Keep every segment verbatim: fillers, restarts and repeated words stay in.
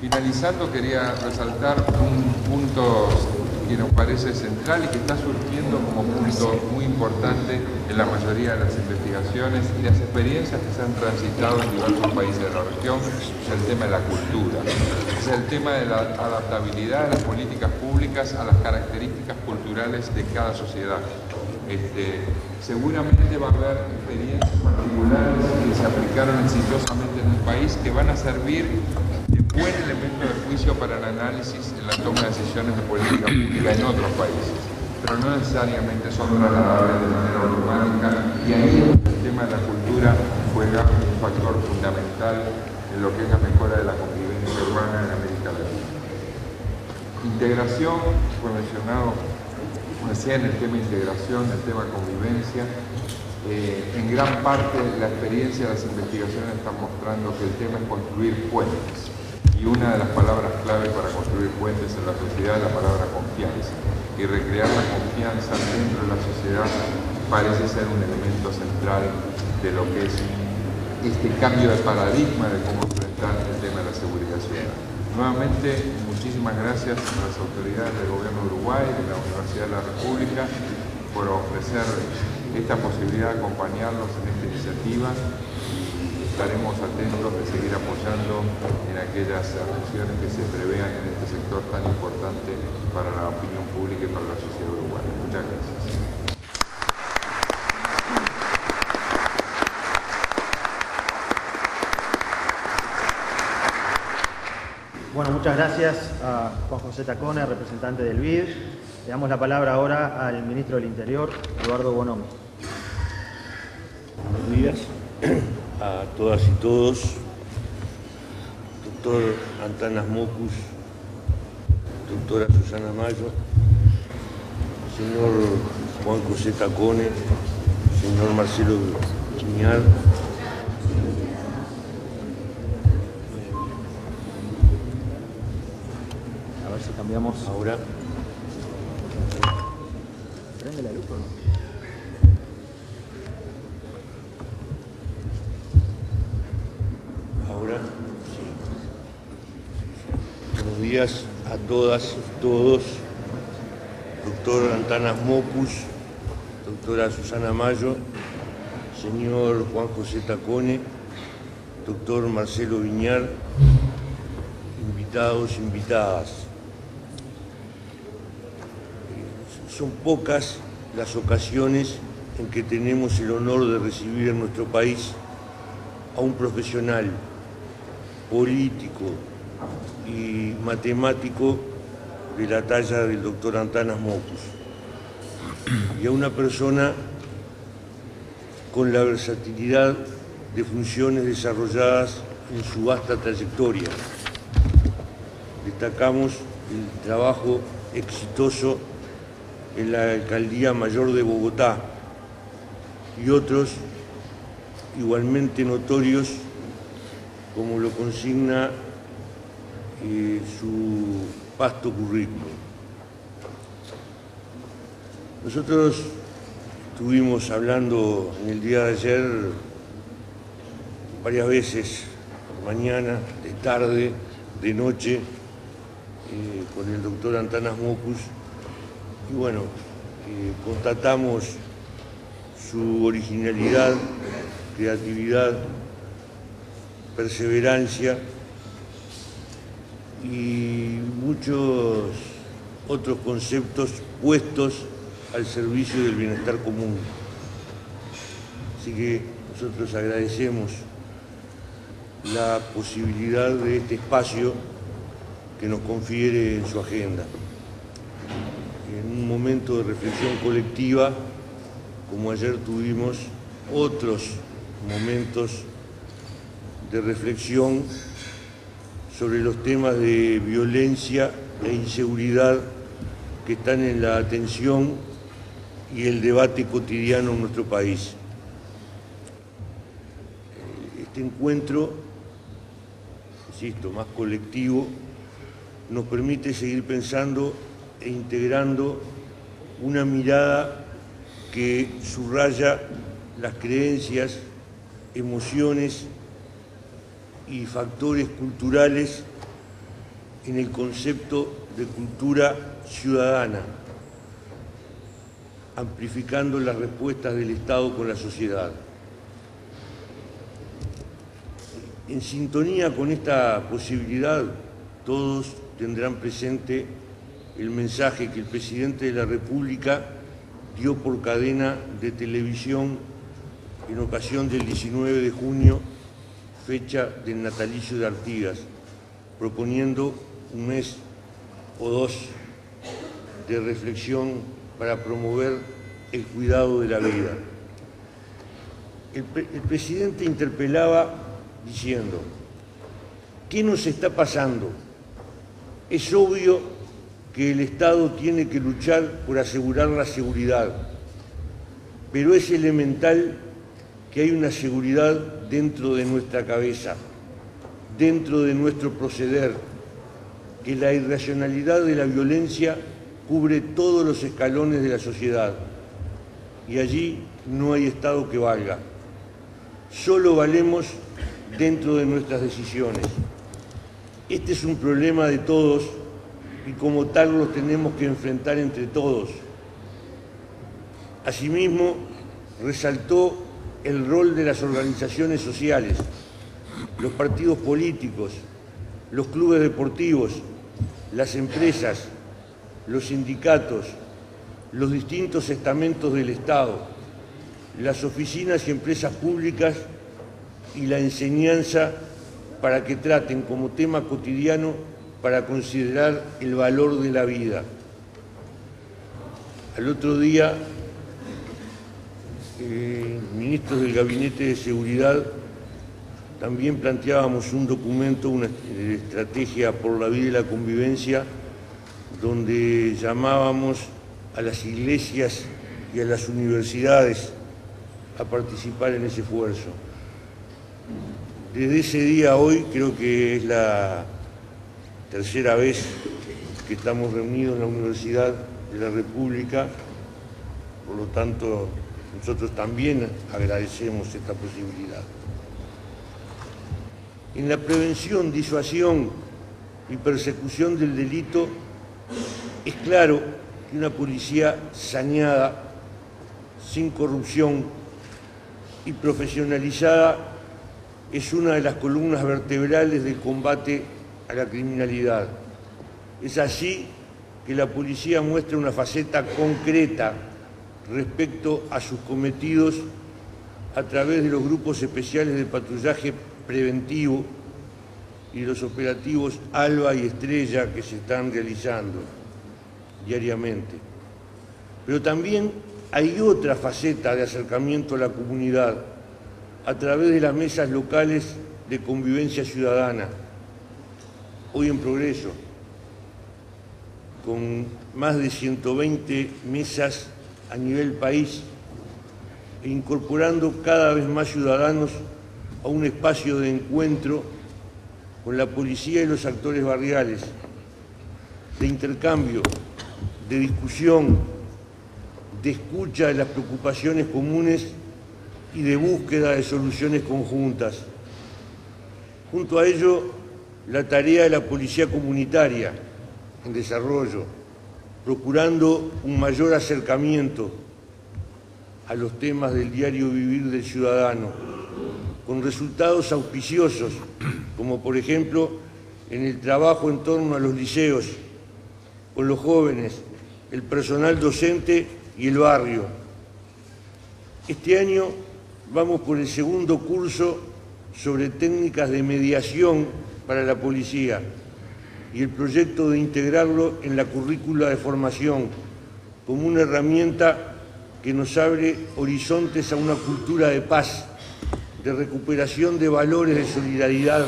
Finalizando, quería resaltar un punto que nos parece central y que está surgiendo como punto muy importante en la mayoría de las investigaciones y las experiencias que se han transitado en diversos países de la región, es el tema de la cultura. Es el tema de la adaptabilidad de las políticas públicas a las características culturales de cada sociedad. Este, seguramente va a haber experiencias particulares que se aplicaron exitosamente en un país que van a servir de buen elemento de juicio para el análisis en la toma de decisiones de política pública en otros países, pero no necesariamente son trasladables de manera orgánica, y ahí el tema de la cultura juega un factor fundamental en lo que es la mejora de la convivencia urbana en América Latina. Integración, fue mencionado recién el tema integración, el tema convivencia. Eh, en gran parte la experiencia de las investigaciones está mostrando que el tema es construir puentes, y una de las palabras clave para construir puentes en la sociedad es la palabra confianza, y recrear la confianza dentro de la sociedad parece ser un elemento central de lo que es este cambio de paradigma de cómo enfrentar el tema de la seguridad ciudadana. Nuevamente, muchísimas gracias a las autoridades del Gobierno de Uruguay y de la Universidad de la República por ofrecer esta posibilidad de acompañarnos en esta iniciativa, y estaremos atentos de seguir apoyando en aquellas acciones que se prevean en este sector tan importante para la opinión pública y para la sociedad uruguaya. Muchas gracias. Bueno, muchas gracias a Juan José Taccone, representante del B I D. Le damos la palabra ahora al Ministro del Interior, Eduardo Bonomi. Buenos días a todas y todos. Doctor Antanas Mockus, doctora Susana Mayo, señor Juan José Taccone, señor Marcelo Viñar, cambiamos ahora. Prende la luz, ¿no? Ahora, sí. Buenos días a todas y todos. Doctor Antanas Mockus, doctora Susana Mayo, señor Juan José Taccone, doctor Marcelo Viñar, invitados, invitadas. Son pocas las ocasiones en que tenemos el honor de recibir en nuestro país a un profesional, político y matemático de la talla del doctor Antanas Mockus, y a una persona con la versatilidad de funciones desarrolladas en su vasta trayectoria. Destacamos el trabajo exitoso en la Alcaldía Mayor de Bogotá y otros igualmente notorios, como lo consigna eh, su vasto currículum. Nosotros estuvimos hablando en el día de ayer varias veces, por mañana, de tarde, de noche, eh, con el doctor Antanas Mockus. Y bueno, eh, constatamos su originalidad, creatividad, perseverancia y muchos otros conceptos puestos al servicio del bienestar común. Así que nosotros agradecemos la posibilidad de este espacio que nos confiere en su agenda. En un momento de reflexión colectiva, como ayer tuvimos otros momentos de reflexión sobre los temas de violencia e inseguridad que están en la atención y el debate cotidiano en nuestro país. Este encuentro, insisto, más colectivo, nos permite seguir pensando e integrando una mirada que subraya las creencias, emociones y factores culturales en el concepto de cultura ciudadana, amplificando las respuestas del Estado con la sociedad. En sintonía con esta posibilidad, todos tendrán presente el mensaje que el presidente de la República dio por cadena de televisión en ocasión del diecinueve de junio, fecha del natalicio de Artigas, proponiendo un mes o dos de reflexión para promover el cuidado de la vida. El, pre el presidente interpelaba diciendo: ¿qué nos está pasando? Es obvio que el Estado tiene que luchar por asegurar la seguridad, pero es elemental que hay una seguridad dentro de nuestra cabeza, dentro de nuestro proceder, que la irracionalidad de la violencia cubre todos los escalones de la sociedad y allí no hay Estado que valga. Solo valemos dentro de nuestras decisiones. Este es un problema de todos y como tal lo tenemos que enfrentar entre todos. Asimismo, resaltó el rol de las organizaciones sociales, los partidos políticos, los clubes deportivos, las empresas, los sindicatos, los distintos estamentos del Estado, las oficinas y empresas públicas y la enseñanza para que traten como tema cotidiano para considerar el valor de la vida. Al otro día, eh, ministros del Gabinete de Seguridad, también planteábamos un documento, una estrategia por la vida y la convivencia, donde llamábamos a las iglesias y a las universidades a participar en ese esfuerzo. Desde ese día a hoy, creo que es la tercera vez que estamos reunidos en la Universidad de la República, por lo tanto, nosotros también agradecemos esta posibilidad. En la prevención, disuasión y persecución del delito, es claro que una policía saneada, sin corrupción y profesionalizada es una de las columnas vertebrales del combate a la criminalidad. Es así que la policía muestra una faceta concreta respecto a sus cometidos a través de los grupos especiales de patrullaje preventivo y los operativos Alba y Estrella que se están realizando diariamente. Pero también hay otra faceta de acercamiento a la comunidad a través de las mesas locales de convivencia ciudadana, hoy en progreso, con más de ciento veinte mesas a nivel país e incorporando cada vez más ciudadanos a un espacio de encuentro con la policía y los actores barriales, de intercambio, de discusión, de escucha de las preocupaciones comunes y de búsqueda de soluciones conjuntas. Junto a ello, la tarea de la policía comunitaria en desarrollo, procurando un mayor acercamiento a los temas del diario vivir del ciudadano, con resultados auspiciosos, como por ejemplo en el trabajo en torno a los liceos, con los jóvenes, el personal docente y el barrio. Este año vamos por el segundo curso sobre técnicas de mediación para la policía y el proyecto de integrarlo en la currícula de formación como una herramienta que nos abre horizontes a una cultura de paz, de recuperación de valores de solidaridad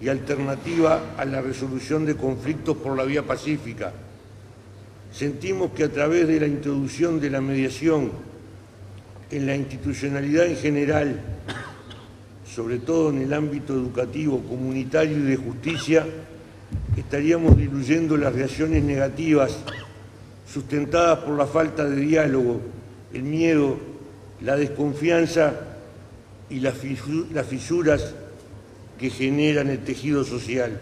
y alternativa a la resolución de conflictos por la vía pacífica. Sentimos que a través de la introducción de la mediación en la institucionalidad en general, sobre todo en el ámbito educativo, comunitario y de justicia, estaríamos diluyendo las reacciones negativas sustentadas por la falta de diálogo, el miedo, la desconfianza y las fisuras que generan el tejido social.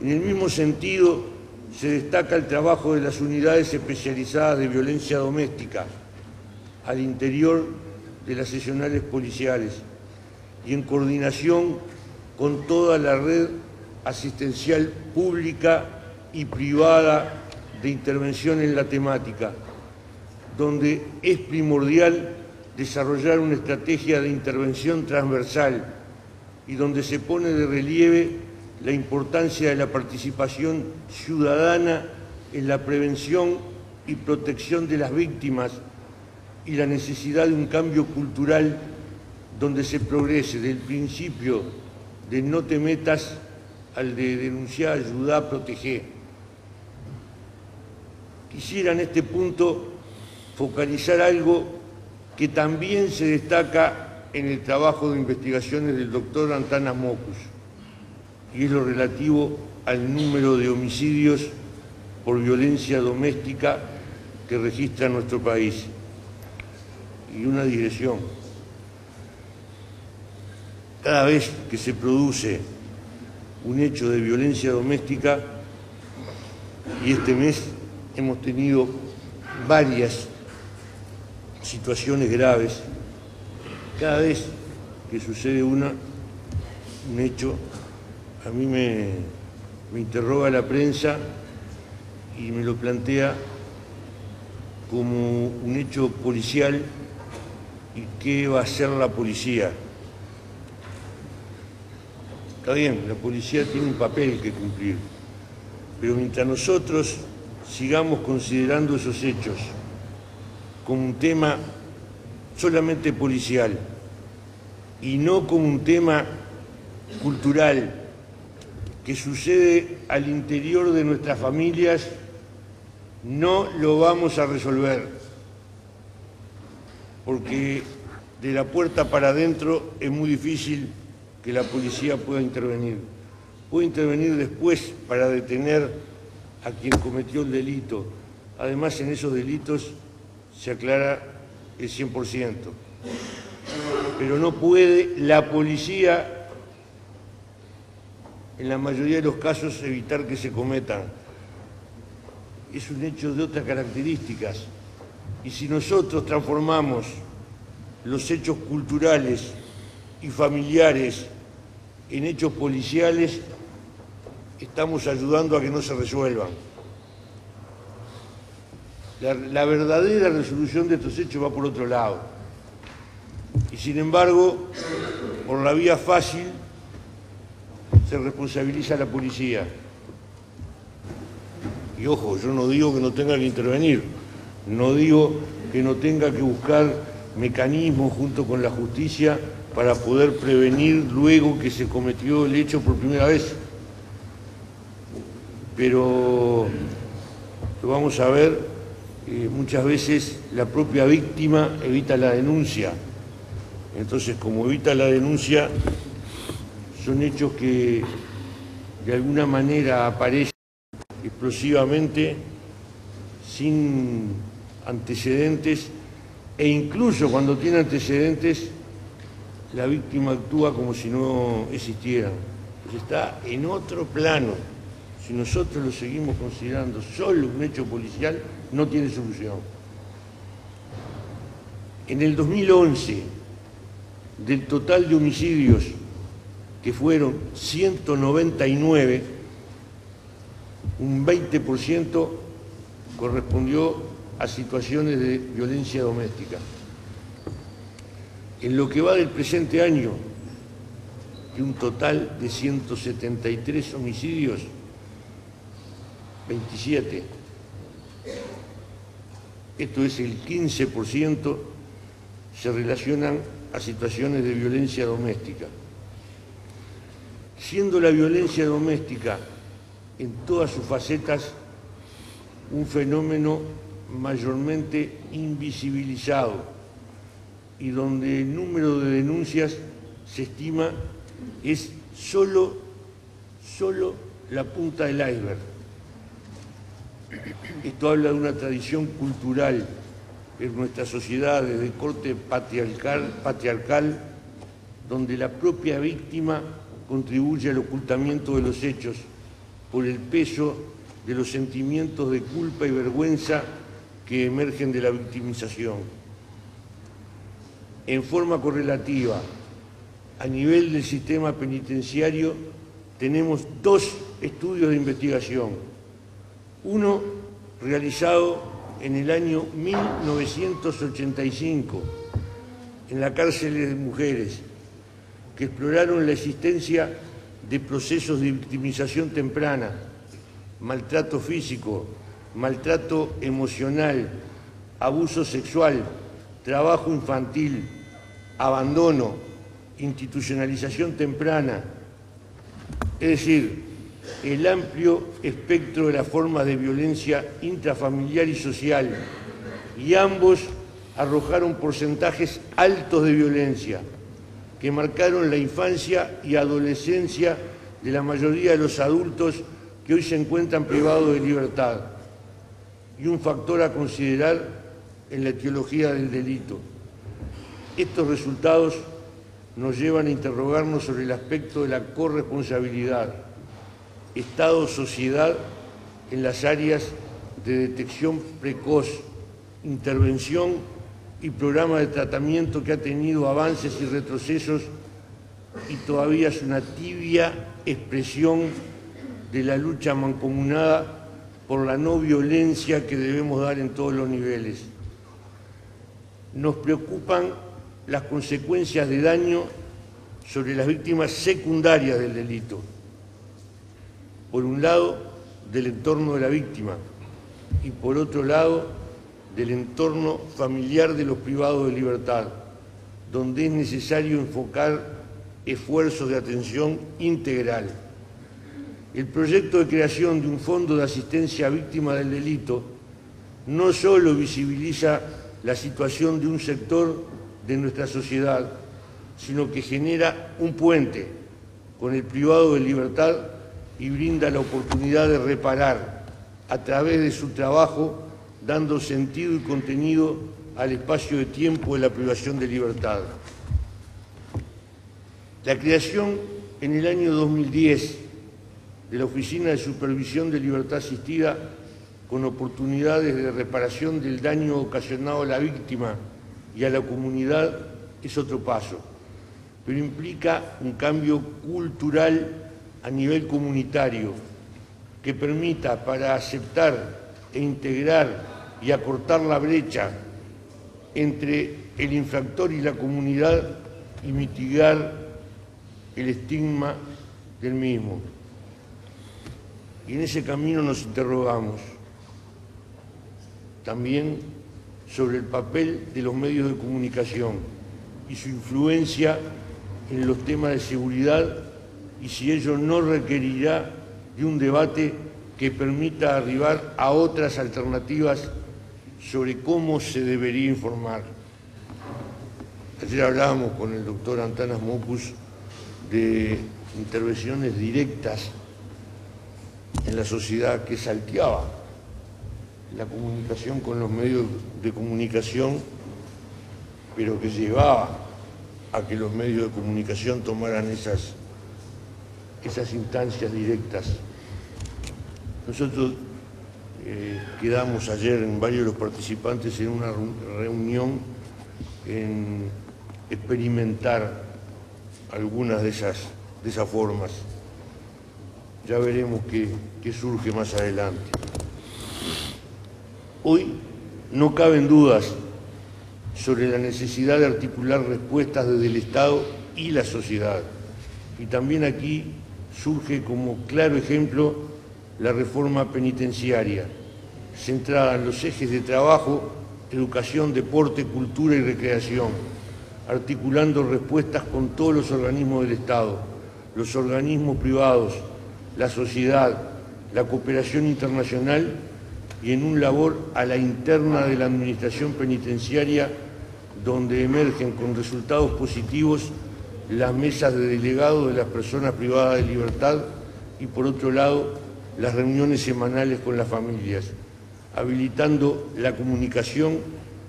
En el mismo sentido, se destaca el trabajo de las unidades especializadas de violencia doméstica al interior de las seccionales policiales y en coordinación con toda la red asistencial pública y privada de intervención en la temática, donde es primordial desarrollar una estrategia de intervención transversal y donde se pone de relieve la importancia de la participación ciudadana en la prevención y protección de las víctimas y la necesidad de un cambio cultural donde se progrese del principio de no te metas al de denunciar, ayudar, proteger. Quisiera en este punto focalizar algo que también se destaca en el trabajo de investigaciones del doctor Antanas Mockus, y es lo relativo al número de homicidios por violencia doméstica que registra nuestro país. Y una dirección. Cada vez que se produce un hecho de violencia doméstica, y este mes hemos tenido varias situaciones graves, cada vez que sucede una, un hecho, a mí me, me interroga la prensa y me lo plantea como un hecho policial y qué va a hacer la policía. Está bien, la policía tiene un papel que cumplir, pero mientras nosotros sigamos considerando esos hechos como un tema solamente policial y no como un tema cultural, que sucede al interior de nuestras familias, no lo vamos a resolver, porque de la puerta para adentro es muy difícil que la policía pueda intervenir. Puede intervenir después para detener a quien cometió el delito. Además, en esos delitos se aclara el cien por ciento. Pero no puede la policía, en la mayoría de los casos, evitar que se cometan. Es un hecho de otras características. Y si nosotros transformamos los hechos culturales y familiares en hechos policiales, estamos ayudando a que no se resuelvan. La, la verdadera resolución de estos hechos va por otro lado. Y sin embargo, por la vía fácil, se responsabiliza a la policía. Y ojo, yo no digo que no tenga que intervenir, no digo que no tenga que buscar mecanismos junto con la justicia para poder prevenir luego que se cometió el hecho por primera vez. Pero lo vamos a ver, eh, muchas veces la propia víctima evita la denuncia. Entonces, como evita la denuncia, son hechos que de alguna manera aparecen explosivamente, sin antecedentes, e incluso cuando tiene antecedentes, la víctima actúa como si no existiera. Pues está en otro plano. Si nosotros lo seguimos considerando solo un hecho policial, no tiene solución. En el dos mil once, del total de homicidios, que fueron ciento noventa y nueve, un veinte por ciento correspondió a situaciones de violencia doméstica. En lo que va del presente año, de un total de ciento setenta y tres homicidios, veintisiete. Esto es el quince por ciento, se relacionan a situaciones de violencia doméstica. Siendo la violencia doméstica en todas sus facetas un fenómeno mayormente invisibilizado y donde el número de denuncias se estima es solo, solo la punta del iceberg. Esto habla de una tradición cultural en nuestra sociedad de corte patriarcal, patriarcal donde la propia víctima contribuye al ocultamiento de los hechos por el peso de los sentimientos de culpa y vergüenza que emergen de la victimización. En forma correlativa, a nivel del sistema penitenciario, tenemos dos estudios de investigación. Uno realizado en el año mil novecientos ochenta y cinco, en la cárcel de mujeres, que exploraron la existencia de procesos de victimización temprana, maltrato físico, maltrato emocional, abuso sexual, trabajo infantil, abandono, institucionalización temprana. Es decir, el amplio espectro de las formas de violencia intrafamiliar y social, y ambos arrojaron porcentajes altos de violencia que marcaron la infancia y adolescencia de la mayoría de los adultos que hoy se encuentran privados de libertad, y un factor a considerar en la etiología del delito. Estos resultados nos llevan a interrogarnos sobre el aspecto de la corresponsabilidad Estado-sociedad en las áreas de detección precoz, intervención y programa de tratamiento, que ha tenido avances y retrocesos y todavía es una tibia expresión de la lucha mancomunada por la no violencia que debemos dar en todos los niveles. Nos preocupan las consecuencias de daño sobre las víctimas secundarias del delito. Por un lado, del entorno de la víctima, y por otro lado, del entorno familiar de los privados de libertad, donde es necesario enfocar esfuerzos de atención integral. El proyecto de creación de un fondo de asistencia a víctimas del delito no solo visibiliza la situación de un sector de nuestra sociedad, sino que genera un puente con el privado de libertad y brinda la oportunidad de reparar a través de su trabajo, dando sentido y contenido al espacio de tiempo de la privación de libertad. La creación en el año dos mil diez de la Oficina de Supervisión de Libertad Asistida con oportunidades de reparación del daño ocasionado a la víctima y a la comunidad es otro paso, pero implica un cambio cultural a nivel comunitario, que permita, para aceptar e integrar y acortar la brecha entre el infractor y la comunidad y mitigar el estigma del mismo. Y en ese camino nos interrogamos también sobre el papel de los medios de comunicación y su influencia en los temas de seguridad, y si ello no requerirá de un debate que permita arribar a otras alternativas sobre cómo se debería informar. Ayer hablábamos con el doctor Antanas Mockus de intervenciones directas en la sociedad que salteaba la comunicación con los medios de comunicación, pero que llevaba a que los medios de comunicación tomaran esas esas instancias directas. Nosotros eh, quedamos ayer en varios de los participantes en una reunión en experimentar algunas de esas, de esas formas. Ya veremos qué, qué surge más adelante. Hoy no caben dudas sobre la necesidad de articular respuestas desde el Estado y la sociedad. Y también aquí surge como claro ejemplo la reforma penitenciaria, centrada en los ejes de trabajo, educación, deporte, cultura y recreación, articulando respuestas con todos los organismos del Estado, los organismos privados, la sociedad, la cooperación internacional y en un labor a la interna de la administración penitenciaria, donde emergen con resultados positivos las mesas de delegados de las personas privadas de libertad y, por otro lado, las reuniones semanales con las familias, habilitando la comunicación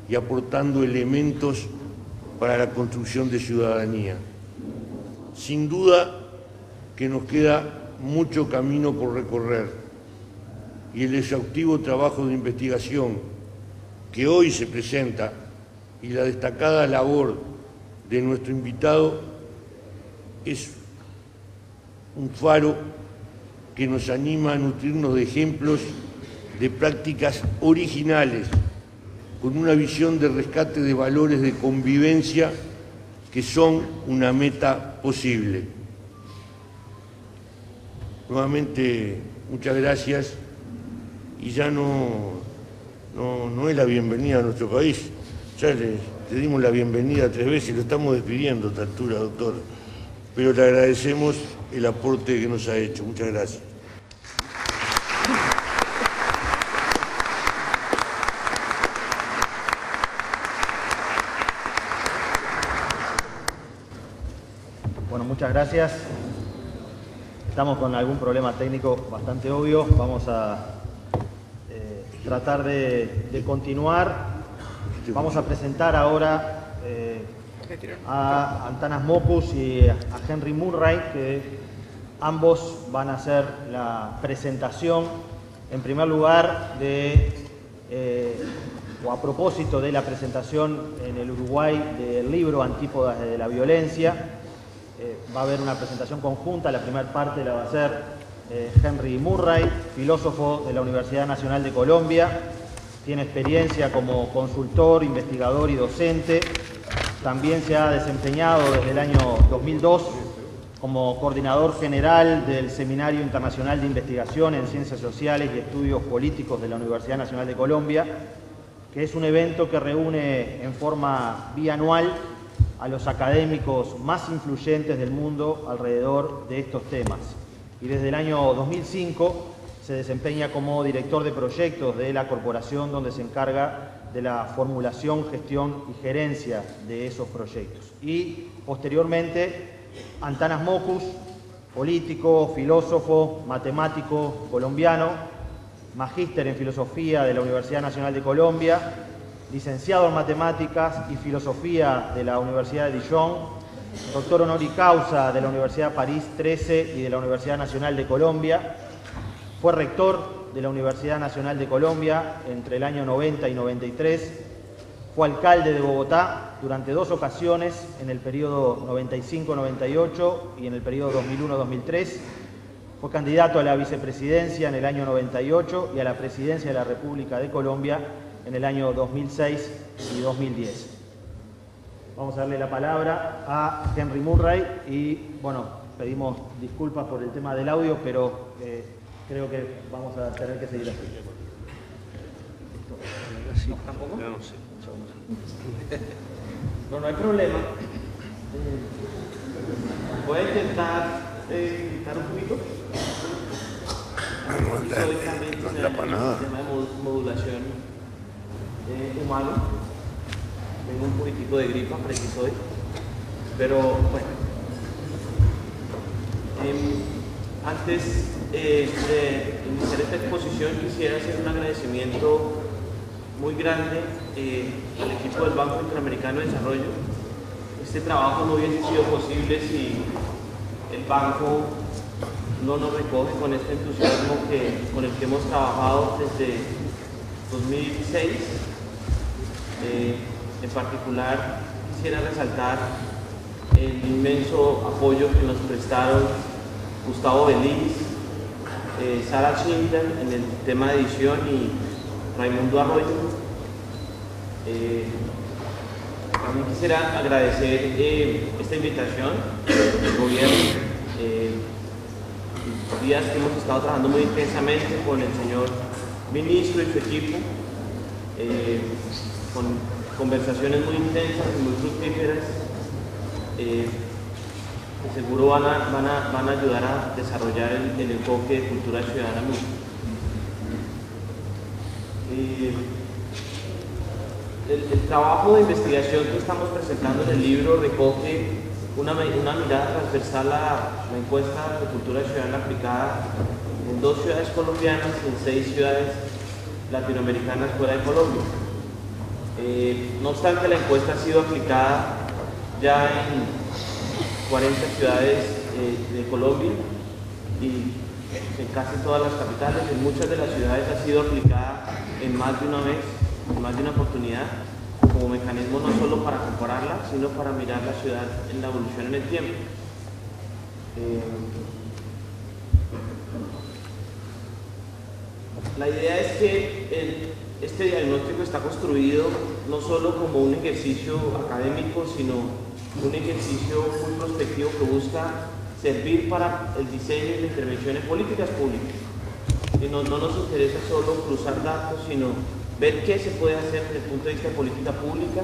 y aportando elementos para la construcción de ciudadanía. Sin duda que nos queda mucho camino por recorrer y el exhaustivo trabajo de investigación que hoy se presenta y la destacada labor de nuestro invitado es un faro que nos anima a nutrirnos de ejemplos de prácticas originales con una visión de rescate de valores de convivencia que son una meta posible. Nuevamente, muchas gracias y ya no, no, no es la bienvenida a nuestro país. Ya le, le dimos la bienvenida tres veces y lo estamos despidiendo a esta altura, doctor. Pero le agradecemos el aporte que nos ha hecho. Muchas gracias. Bueno, muchas gracias. Estamos con algún problema técnico bastante obvio. Vamos a eh, tratar de, de continuar. Vamos a presentar ahora eh, a Antanas Mockus y a Henry Murray, que ambos van a hacer la presentación, en primer lugar, de, eh, o a propósito de la presentación en el Uruguay del libro Antípodas de la Violencia. Eh, va a haber una presentación conjunta. La primera parte la va a hacer eh, Henry Murray, filósofo de la Universidad Nacional de Colombia. Tiene experiencia como consultor, investigador y docente. También se ha desempeñado desde el año dos mil dos como coordinador general del Seminario Internacional de Investigación en Ciencias Sociales y Estudios Políticos de la Universidad Nacional de Colombia, que es un evento que reúne en forma bianual a los académicos más influyentes del mundo alrededor de estos temas. Y desde el año dos mil cinco se desempeña como director de proyectos de la corporación, donde se encarga de la formulación, gestión y gerencia de esos proyectos. Y posteriormente, Antanas Mockus, político, filósofo, matemático colombiano, magíster en filosofía de la Universidad Nacional de Colombia, licenciado en matemáticas y filosofía de la Universidad de Dijon, doctor honoris causa de la Universidad de París trece y de la Universidad Nacional de Colombia, fue rector de la Universidad Nacional de Colombia entre el año noventa y noventa y tres, fue alcalde de Bogotá durante dos ocasiones, en el periodo noventa y cinco noventa y ocho y en el periodo dos mil uno dos mil tres, fue candidato a la vicepresidencia en el año noventa y ocho y a la presidencia de la República de Colombia en el año dos mil seis y dos mil diez. Vamos a darle la palabra a Henry Murray y, bueno, pedimos disculpas por el tema del audio, pero Eh, creo que vamos a tener que seguir así. ¿No, tampoco? No sé. No, no hay problema. Voy a intentar eh, gritar un poquito. No está para nada. El tema de modulación eh, humana. Tengo un poquitico de gripa, preciso hoy. Pero bueno. Eh, Antes eh, de iniciar esta exposición, quisiera hacer un agradecimiento muy grande eh, al equipo del Banco Interamericano de Desarrollo. Este trabajo no hubiese sido posible si el banco no nos recoge con este entusiasmo que, con el que hemos trabajado desde dos mil seis. Eh, en particular, quisiera resaltar el inmenso apoyo que nos prestaron Gustavo Benítez, eh, Sara Schindler en el tema de edición y Raimundo Arroyo. Eh, también quisiera agradecer eh, esta invitación del gobierno. Eh, los días que hemos estado trabajando muy intensamente con el señor ministro y su equipo, eh, con conversaciones muy intensas y muy fructíferas. Eh, Seguro van a, van, a, van a ayudar a desarrollar el, el enfoque de cultura ciudadana. Eh, el, el trabajo de investigación que estamos presentando en el libro recoge una, una mirada transversal a la encuesta de cultura ciudadana aplicada en dos ciudades colombianas y en seis ciudades latinoamericanas fuera de Colombia. Eh, no obstante, la encuesta ha sido aplicada ya en cuarenta ciudades eh, de Colombia y en casi todas las capitales, en muchas de las ciudades ha sido aplicada en más de una vez, en más de una oportunidad, como mecanismo no solo para compararla, sino para mirar la ciudad en la evolución en el tiempo. Eh, la idea es que el, este diagnóstico está construido no solo como un ejercicio académico, sino un ejercicio muy prospectivo que busca servir para el diseño y la intervención en políticas públicas. Y no, no nos interesa solo cruzar datos, sino ver qué se puede hacer desde el punto de vista de política pública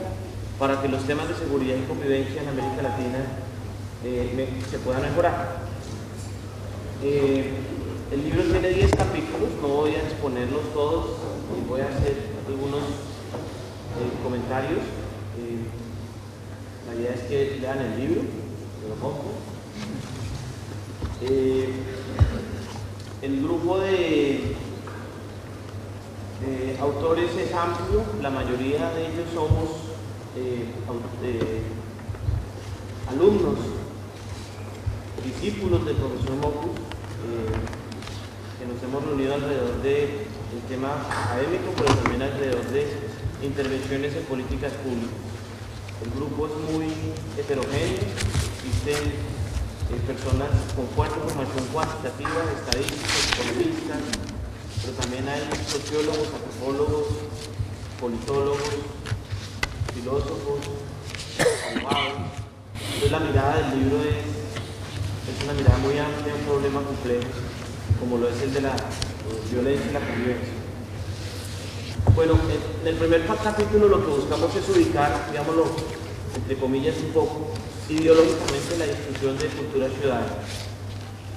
para que los temas de seguridad y convivencia en América Latina eh, se puedan mejorar. Eh, el libro tiene diez capítulos, no voy a exponerlos todos, voy a hacer algunos eh, comentarios. Eh, la idea es que lean el libro, yo lo pongo. Eh, el grupo de eh, autores es amplio, la mayoría de ellos somos eh, eh, alumnos, discípulos del profesor Mockus, eh, que nos hemos reunido alrededor del de tema académico, pero también alrededor de intervenciones en políticas públicas. El grupo es muy heterogéneo, existen Eh, personas con fuerte formación cuantitativa, estadísticas, economistas, pero también hay sociólogos, antropólogos, politólogos, filósofos, abogados. Entonces la mirada del libro es, es una mirada muy amplia a un problema complejo, como lo es el de la violencia y la convivencia. Bueno, en el primer capítulo lo que buscamos es ubicar, digámoslo, entre comillas un poco, ideológicamente la discusión de cultura ciudadana.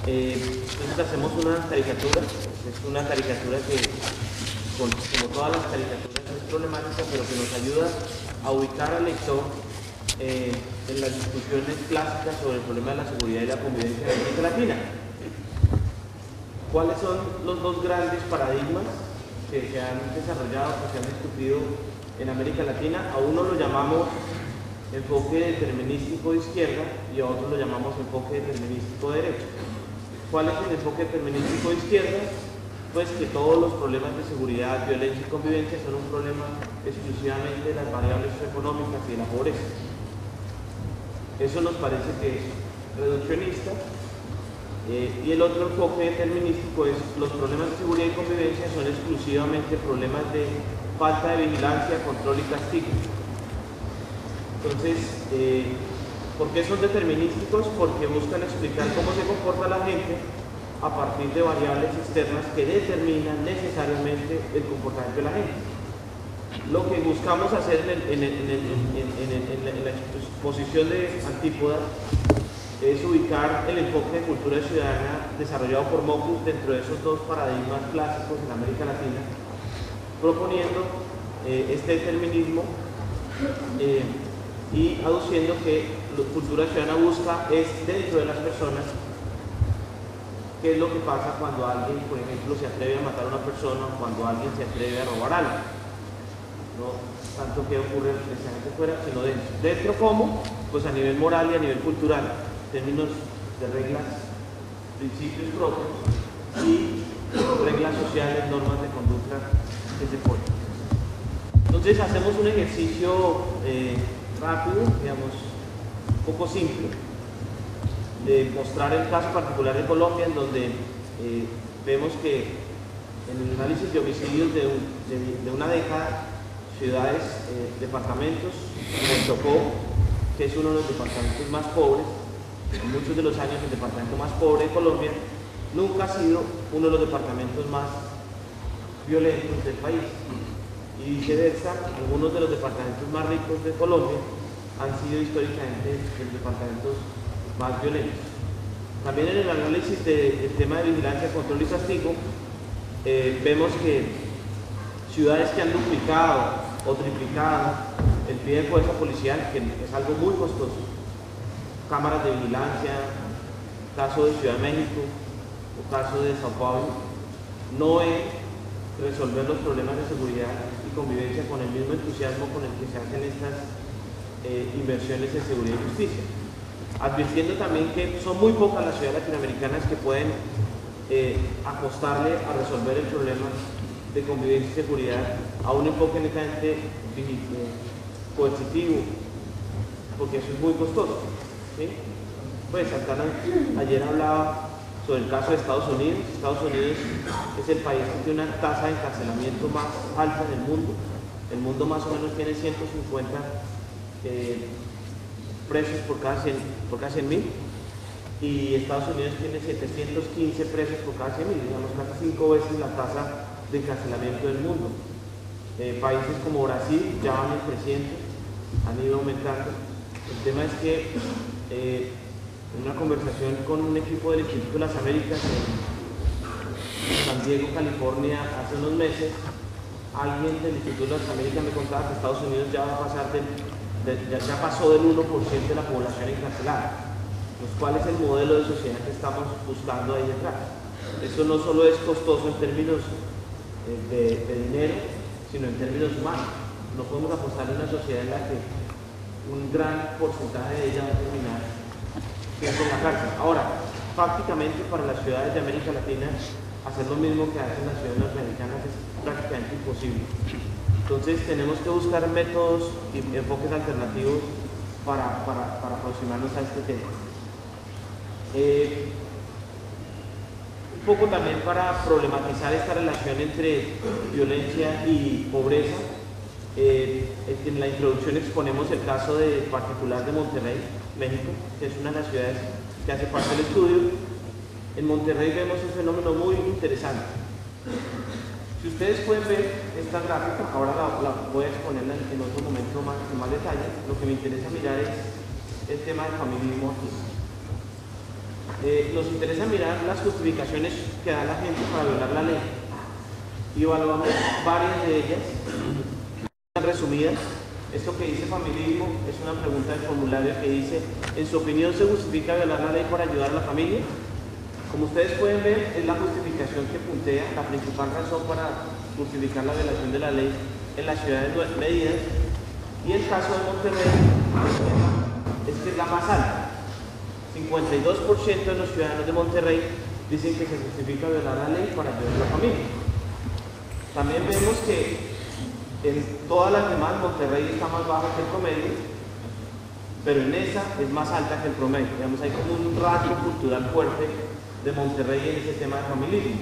Eh, entonces hacemos una caricatura, es una caricatura que, como todas las caricaturas, es problemática, pero que nos ayuda a ubicar al lector eh, en las discusiones clásicas sobre el problema de la seguridad y la convivencia en América Latina. ¿Cuáles son los dos grandes paradigmas que se han desarrollado, que se han discutido en América Latina? A uno lo llamamos enfoque determinístico de izquierda y a otro lo llamamos enfoque determinístico de derecha. ¿Cuál es el enfoque determinístico de izquierda? Pues que todos los problemas de seguridad, violencia y convivencia son un problema exclusivamente de las variables económicas y de la pobreza. Eso nos parece que es reduccionista. Eh, y el otro enfoque determinístico es los problemas de seguridad y convivencia son exclusivamente problemas de falta de vigilancia, control y castigo. Entonces, eh, ¿por qué son determinísticos? Porque buscan explicar cómo se comporta la gente a partir de variables externas que determinan necesariamente el comportamiento de la gente. Lo que buscamos hacer en, el, en, el, en, el, en, el, en, el, en la exposición de Antípodas es ubicar el enfoque de cultura ciudadana desarrollado por Mockus dentro de esos dos paradigmas clásicos en América Latina, proponiendo eh, este determinismo eh, y aduciendo que la cultura ciudadana busca es dentro de las personas qué es lo que pasa cuando alguien, por ejemplo, se atreve a matar a una persona, cuando alguien se atreve a robar algo. No tanto que ocurre precisamente fuera, sino dentro. ¿Dentro cómo? Pues a nivel moral y a nivel cultural, en términos de reglas, principios propios y reglas sociales, normas de conducta que se ponen. Entonces hacemos un ejercicio eh, rápido, digamos, un poco simple, de mostrar el caso particular de Colombia, en donde eh, vemos que en el análisis de homicidios de, un, de, de una década, ciudades, eh, departamentos, nos tocó, que es uno de los departamentos más pobres, en muchos de los años el departamento más pobre de Colombia, nunca ha sido uno de los departamentos más violentos del país. Y viceversa, algunos de los departamentos más ricos de Colombia han sido históricamente los departamentos más violentos. También en el análisis del de tema de vigilancia, control y castigo, eh, vemos que ciudades que han duplicado o triplicado el pie de fuerza policial, que es algo muy costoso, cámaras de vigilancia, caso de Ciudad de México o caso de Sao Paulo, no es resolver los problemas de seguridad y convivencia con el mismo entusiasmo con el que se hacen estas eh, inversiones en seguridad y justicia. advirtiendo también que son muy pocas las ciudades latinoamericanas que pueden eh, apostarle a resolver el problema de convivencia y seguridad a un enfoque netamente coercitivo, porque eso es muy costoso, ¿sí? Pues Antanas ayer hablaba sobre el caso de Estados Unidos. Estados Unidos es el país que tiene una tasa de encarcelamiento más alta en el mundo. El mundo más o menos tiene ciento cincuenta eh, presos por cada cien mil, por cada cien mil, y Estados Unidos tiene setecientos quince presos por cada cien mil, digamos casi cinco veces la tasa de encarcelamiento del mundo. Eh, países como Brasil ya van en trescientos, han ido aumentando. El tema es que eh, en una conversación con un equipo del Instituto de las Américas en San Diego, California, hace unos meses, alguien del Instituto de las Américas me contaba que Estados Unidos ya va a pasar del, de, ya, ya pasó del uno por ciento de la población encarcelada, los cuales es el modelo de sociedad que estamos buscando ahí detrás. Eso no solo es costoso en términos de, de, de dinero, sino en términos humanos. No podemos apostar en una sociedad en la que un gran porcentaje de ella va a terminar siendo en la cárcel. Ahora, prácticamente para las ciudades de América Latina, hacer lo mismo que hacen las ciudades norteamericanas es prácticamente imposible. Entonces tenemos que buscar métodos y enfoques alternativos para, para, para aproximarnos a este tema. Eh, un poco también para problematizar esta relación entre violencia y pobreza. Eh, en la introducción exponemos el caso de, particular de Monterrey, México, que es una de las ciudades que hace parte del estudio. En Monterrey vemos un fenómeno muy interesante. Si ustedes pueden ver esta gráfica, ahora la, la voy a exponerla en otro momento más, en más detalle. Lo que me interesa mirar es el tema del familismo aquí. Eh, nos interesa mirar las justificaciones que da la gente para violar la ley. Y evaluamos varias de ellas. Resumidas, esto que dice familismo es una pregunta del formulario que dice: ¿en su opinión se justifica violar la ley para ayudar a la familia? Como ustedes pueden ver, es la justificación que puntea la principal razón para justificar la violación de la ley en las ciudades medidas, y el caso de Monterrey es que es la más alta. cincuenta y dos por ciento de los ciudadanos de Monterrey dicen que se justifica violar la ley para ayudar a la familia. También vemos que en todas las demás Monterrey está más bajo que el promedio, pero en esa es más alta que el promedio. Digamos, hay como un rasgo cultural fuerte de Monterrey en ese tema de familismo.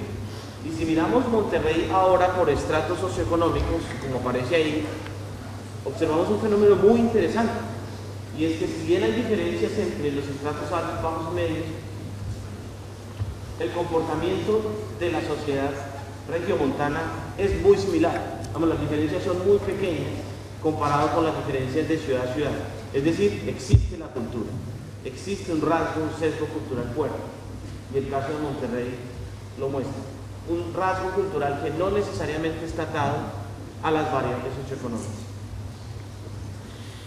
Y si miramos Monterrey ahora por estratos socioeconómicos, como aparece ahí, observamos un fenómeno muy interesante, y es que si bien hay diferencias entre los estratos altos, bajos y medios, el comportamiento de la sociedad regiomontana es muy similar. Las diferencias son muy pequeñas comparado con las diferencias de ciudad a ciudad. Es decir, existe la cultura, existe un rasgo, un sesgo cultural fuerte, y el caso de Monterrey lo muestra. Un rasgo cultural que no necesariamente está atado a las variables socioeconómicas.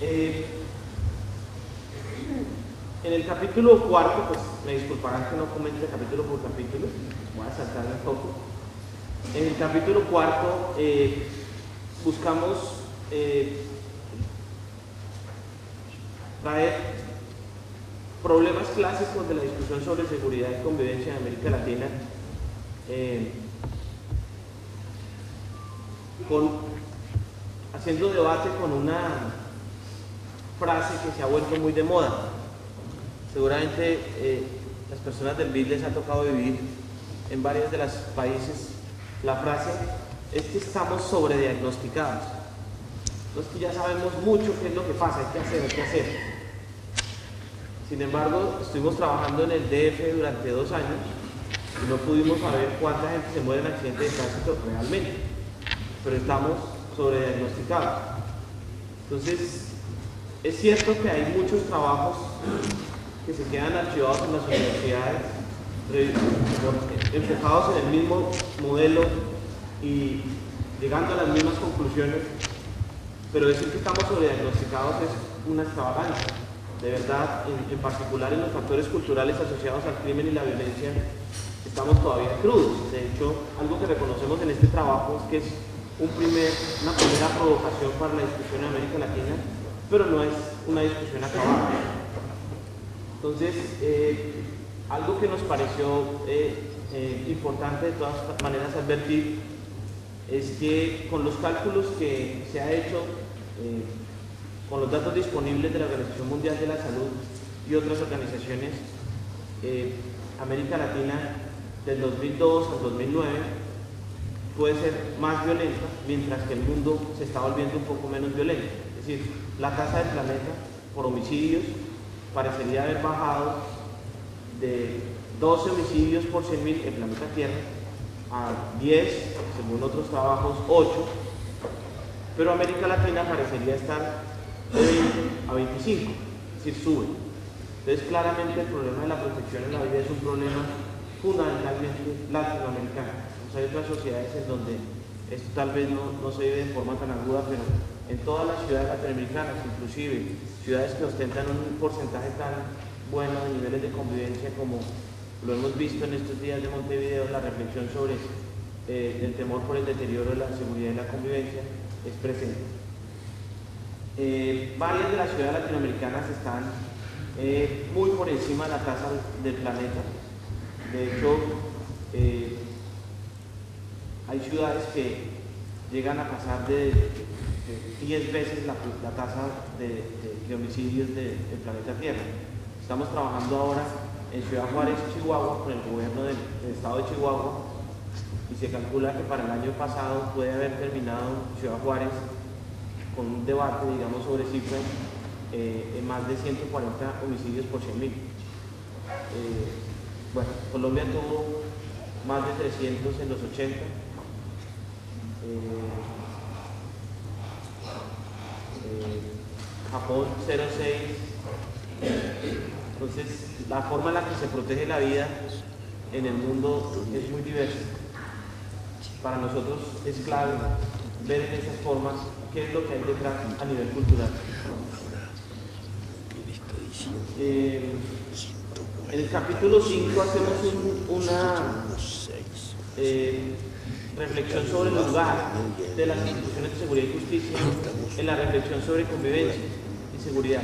Eh, en el capítulo cuarto, pues me disculparán que no comente capítulo por capítulo, voy a saltar un poco. En el capítulo cuarto eh, buscamos eh, traer problemas clásicos de la discusión sobre seguridad y convivencia en América Latina, eh, con, haciendo debate con una frase que se ha vuelto muy de moda. Seguramente eh, las personas del B I D les ha tocado vivir en varios de los países. La frase es que estamos sobrediagnosticados. Entonces que ya sabemos mucho qué es lo que pasa, hay que hacer, hay que hacer. Sin embargo, estuvimos trabajando en el D F durante dos años y no pudimos saber cuánta gente se muere en accidentes de tránsito realmente, pero estamos sobrediagnosticados. Entonces, es cierto que hay muchos trabajos que se quedan archivados en las universidades, enfocados en el mismo modelo y llegando a las mismas conclusiones, pero decir que estamos sobrediagnosticados es una extravagancia. De verdad, en, en particular en los factores culturales asociados al crimen y la violencia, estamos todavía crudos. De hecho, algo que reconocemos en este trabajo es que es un primer, una primera provocación para la discusión en América Latina, pero no es una discusión acabada. Entonces, eh, algo que nos pareció eh, eh, importante de todas maneras advertir es que con los cálculos que se ha hecho, eh, con los datos disponibles de la Organización Mundial de la Salud y otras organizaciones, eh, América Latina del dos mil dos al dos mil nueve puede ser más violenta, mientras que el mundo se está volviendo un poco menos violento. Es decir, la tasa del planeta por homicidios parecería haber bajado de doce homicidios por cien mil en planeta Tierra a diez, según otros trabajos, ocho, pero América Latina parecería estar a veinticinco, es decir, sube. Entonces, claramente el problema de la protección en la vida es un problema fundamentalmente latinoamericano. O sea, hay otras sociedades en donde esto tal vez no, no se vive de forma tan aguda, pero en todas las ciudades latinoamericanas, inclusive ciudades que ostentan un porcentaje tan bueno de niveles de convivencia como lo hemos visto en estos días de Montevideo, la reflexión sobre eh, el temor por el deterioro de la seguridad y la convivencia es presente. Eh, varias de las ciudades latinoamericanas están eh, muy por encima de la tasa del planeta. De hecho, eh, hay ciudades que llegan a pasar de diez veces la, la tasa de, de, de homicidios del de planeta Tierra. Estamos trabajando ahora en Ciudad Juárez, Chihuahua, con el gobierno del, del estado de Chihuahua, y se calcula que para el año pasado puede haber terminado Ciudad Juárez con un debate, digamos, sobre cifras eh, en más de ciento cuarenta homicidios por cien mil. Eh, bueno, Colombia tuvo más de trescientos en los ochenta. Eh, eh, Japón cero coma seis. Entonces, la forma en la que se protege la vida en el mundo es muy diversa. Para nosotros es clave ver en esas formas qué es lo que hay detrás a nivel cultural. Eh, en el capítulo cinco hacemos un, una eh, reflexión sobre el lugar de las instituciones de seguridad y justicia en la reflexión sobre convivencia y seguridad.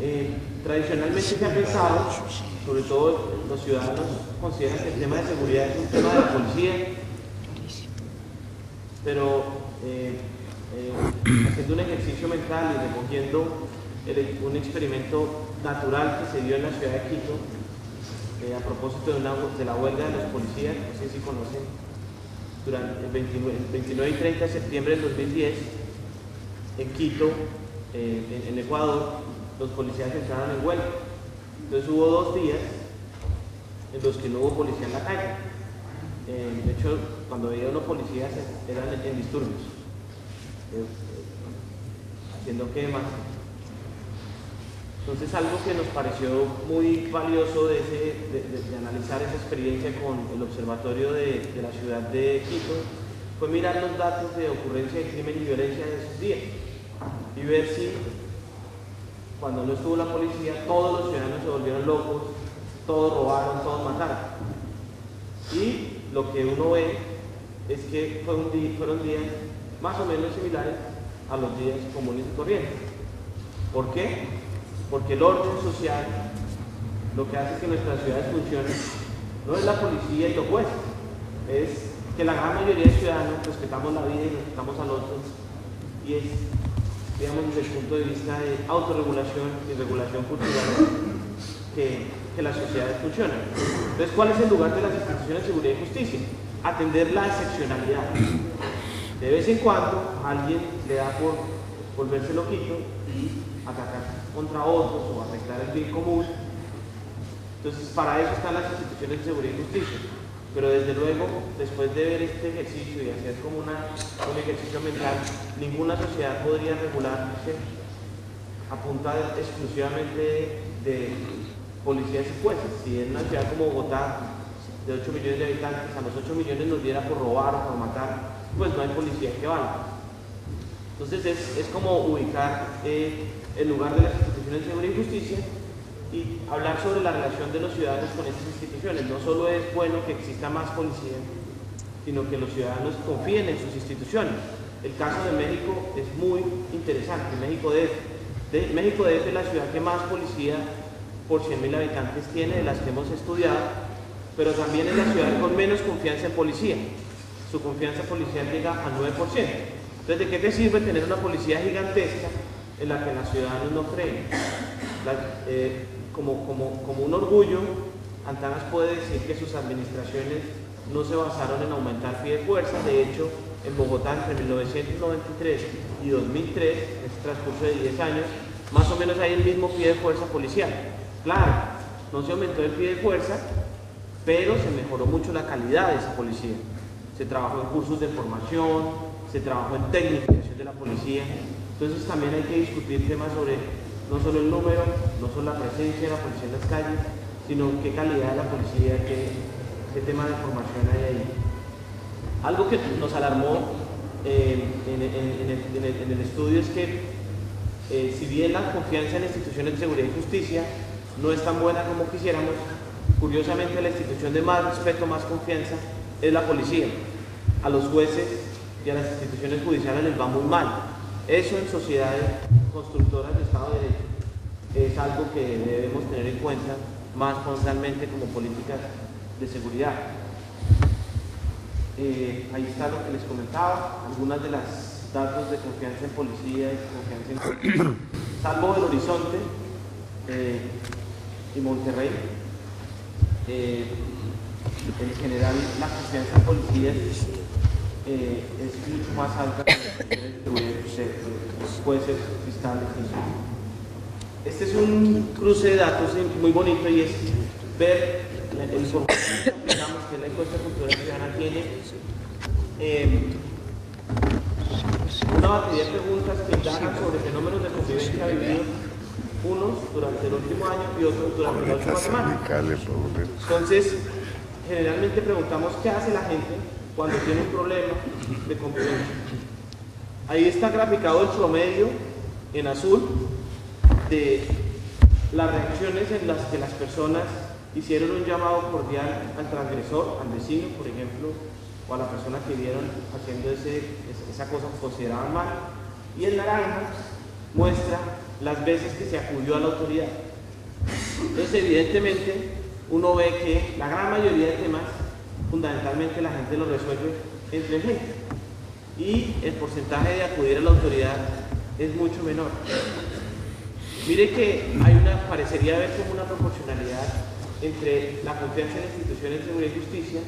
Eh, tradicionalmente se ha pensado, sobre todo los ciudadanos consideran que el tema de seguridad es un tema de la policía, pero eh, eh, haciendo un ejercicio mental y recogiendo el, un experimento natural que se dio en la ciudad de Quito eh, a propósito de, una, de la huelga de los policías, no sé si conocen, durante el veintinueve, veintinueve y treinta de septiembre del dos mil diez en Quito, eh, en, en Ecuador, los policías entraron en huelga. Entonces hubo dos días en los que no hubo policía en la calle. Eh, de hecho, cuando veía unos policías eran en disturbios, eh, haciendo quemas. Entonces, algo que nos pareció muy valioso de, ese, de, de, de analizar esa experiencia con el observatorio de, de la ciudad de Quito fue mirar los datos de ocurrencia de crimen y violencia de esos días y ver si, cuando no estuvo la policía, todos los ciudadanos se volvieron locos, todos robaron, todos mataron. Y lo que uno ve es que fue un día, fueron días más o menos similares a los días comunes y corrientes. ¿Por qué? Porque el orden social lo que hace que nuestras ciudades funcionen no es la policía y los jueces, es que la gran mayoría de ciudadanos respetamos la vida y respetamos a los otros, y es, digamos, desde el punto de vista de autorregulación y regulación cultural que, que las sociedades funcionan. Entonces, ¿cuál es el lugar de las instituciones de seguridad y justicia? Atender la excepcionalidad. De vez en cuando a alguien le da por volverse loquito y atacar contra otros o afectar el bien común. Entonces, para eso están las instituciones de seguridad y justicia. Pero desde luego, después de ver este ejercicio y hacer como una, un ejercicio mental, ninguna sociedad podría regularse a punta exclusivamente de, de policías y jueces. Si en una ciudad como Bogotá, de ocho millones de habitantes, a los ocho millones nos diera por robar o por matar, pues no hay policía que valga. Entonces es, es como ubicar eh, el lugar de las instituciones de seguridad y justicia y hablar sobre la relación de los ciudadanos con estas instituciones. No solo es bueno que exista más policía, sino que los ciudadanos confíen en sus instituciones. El caso de México es muy interesante. México, de, De México es la ciudad que más policía por cien mil habitantes tiene, de las que hemos estudiado, pero también es la ciudad con menos confianza en policía. Su confianza policial llega al nueve por ciento. Entonces, ¿de qué te sirve tener una policía gigantesca en la que los ciudadanos no creen? La, eh, como, como, como un orgullo, Antanas puede decir que sus administraciones no se basaron en aumentar pie de fuerza. De hecho, en Bogotá, entre mil novecientos noventa y tres y dos mil tres, en este transcurso de diez años, más o menos hay el mismo pie de fuerza policial. Claro, no se aumentó el pie de fuerza, pero se mejoró mucho la calidad de esa policía. Se trabajó en cursos de formación, se trabajó en tecnificación de la policía. Entonces también hay que discutir temas sobre no solo el número, no solo la presencia de la policía en las calles, sino qué calidad de la policía, qué, qué tema de formación hay ahí. Algo que nos alarmó eh, en, en, en, el, en, el, en el estudio es que eh, si bien la confianza en instituciones de seguridad y justicia no es tan buena como quisiéramos, curiosamente la institución de más respeto, más confianza es la policía. A los jueces y a las instituciones judiciales les va muy mal. Eso en sociedades constructoras de Estado de Derecho es algo que debemos tener en cuenta más constantemente como políticas de seguridad. Eh, ahí está lo que les comentaba, algunas de las datos de confianza en policía y confianza en... Salvo Belo Horizonte eh, y Monterrey, eh, en general la confianza en policía es, eh, es mucho más alta que los jueces, fiscales. Este es un cruce de datos muy bonito y es ver el informe que aplicamos, que la encuesta cultural ciudadana tiene eh, una batería de preguntas que dan sobre fenómenos de convivencia vividos unos durante el último año y otros durante la última semana. Entonces, generalmente preguntamos qué hace la gente cuando tiene un problema de convivencia. Ahí está graficado el promedio en azul de las reacciones en las que las personas hicieron un llamado cordial al transgresor, al vecino, por ejemplo, o a la persona que vieron haciendo ese, esa cosa considerada mal. Y el naranja muestra las veces que se acudió a la autoridad. Entonces, evidentemente, uno ve que la gran mayoría de temas, fundamentalmente la gente lo resuelve entre gente. Y el porcentaje de acudir a la autoridad es mucho menor. Mire que hay una, parecería haber como una proporcionalidad entre la confianza en las instituciones de seguridad y justicia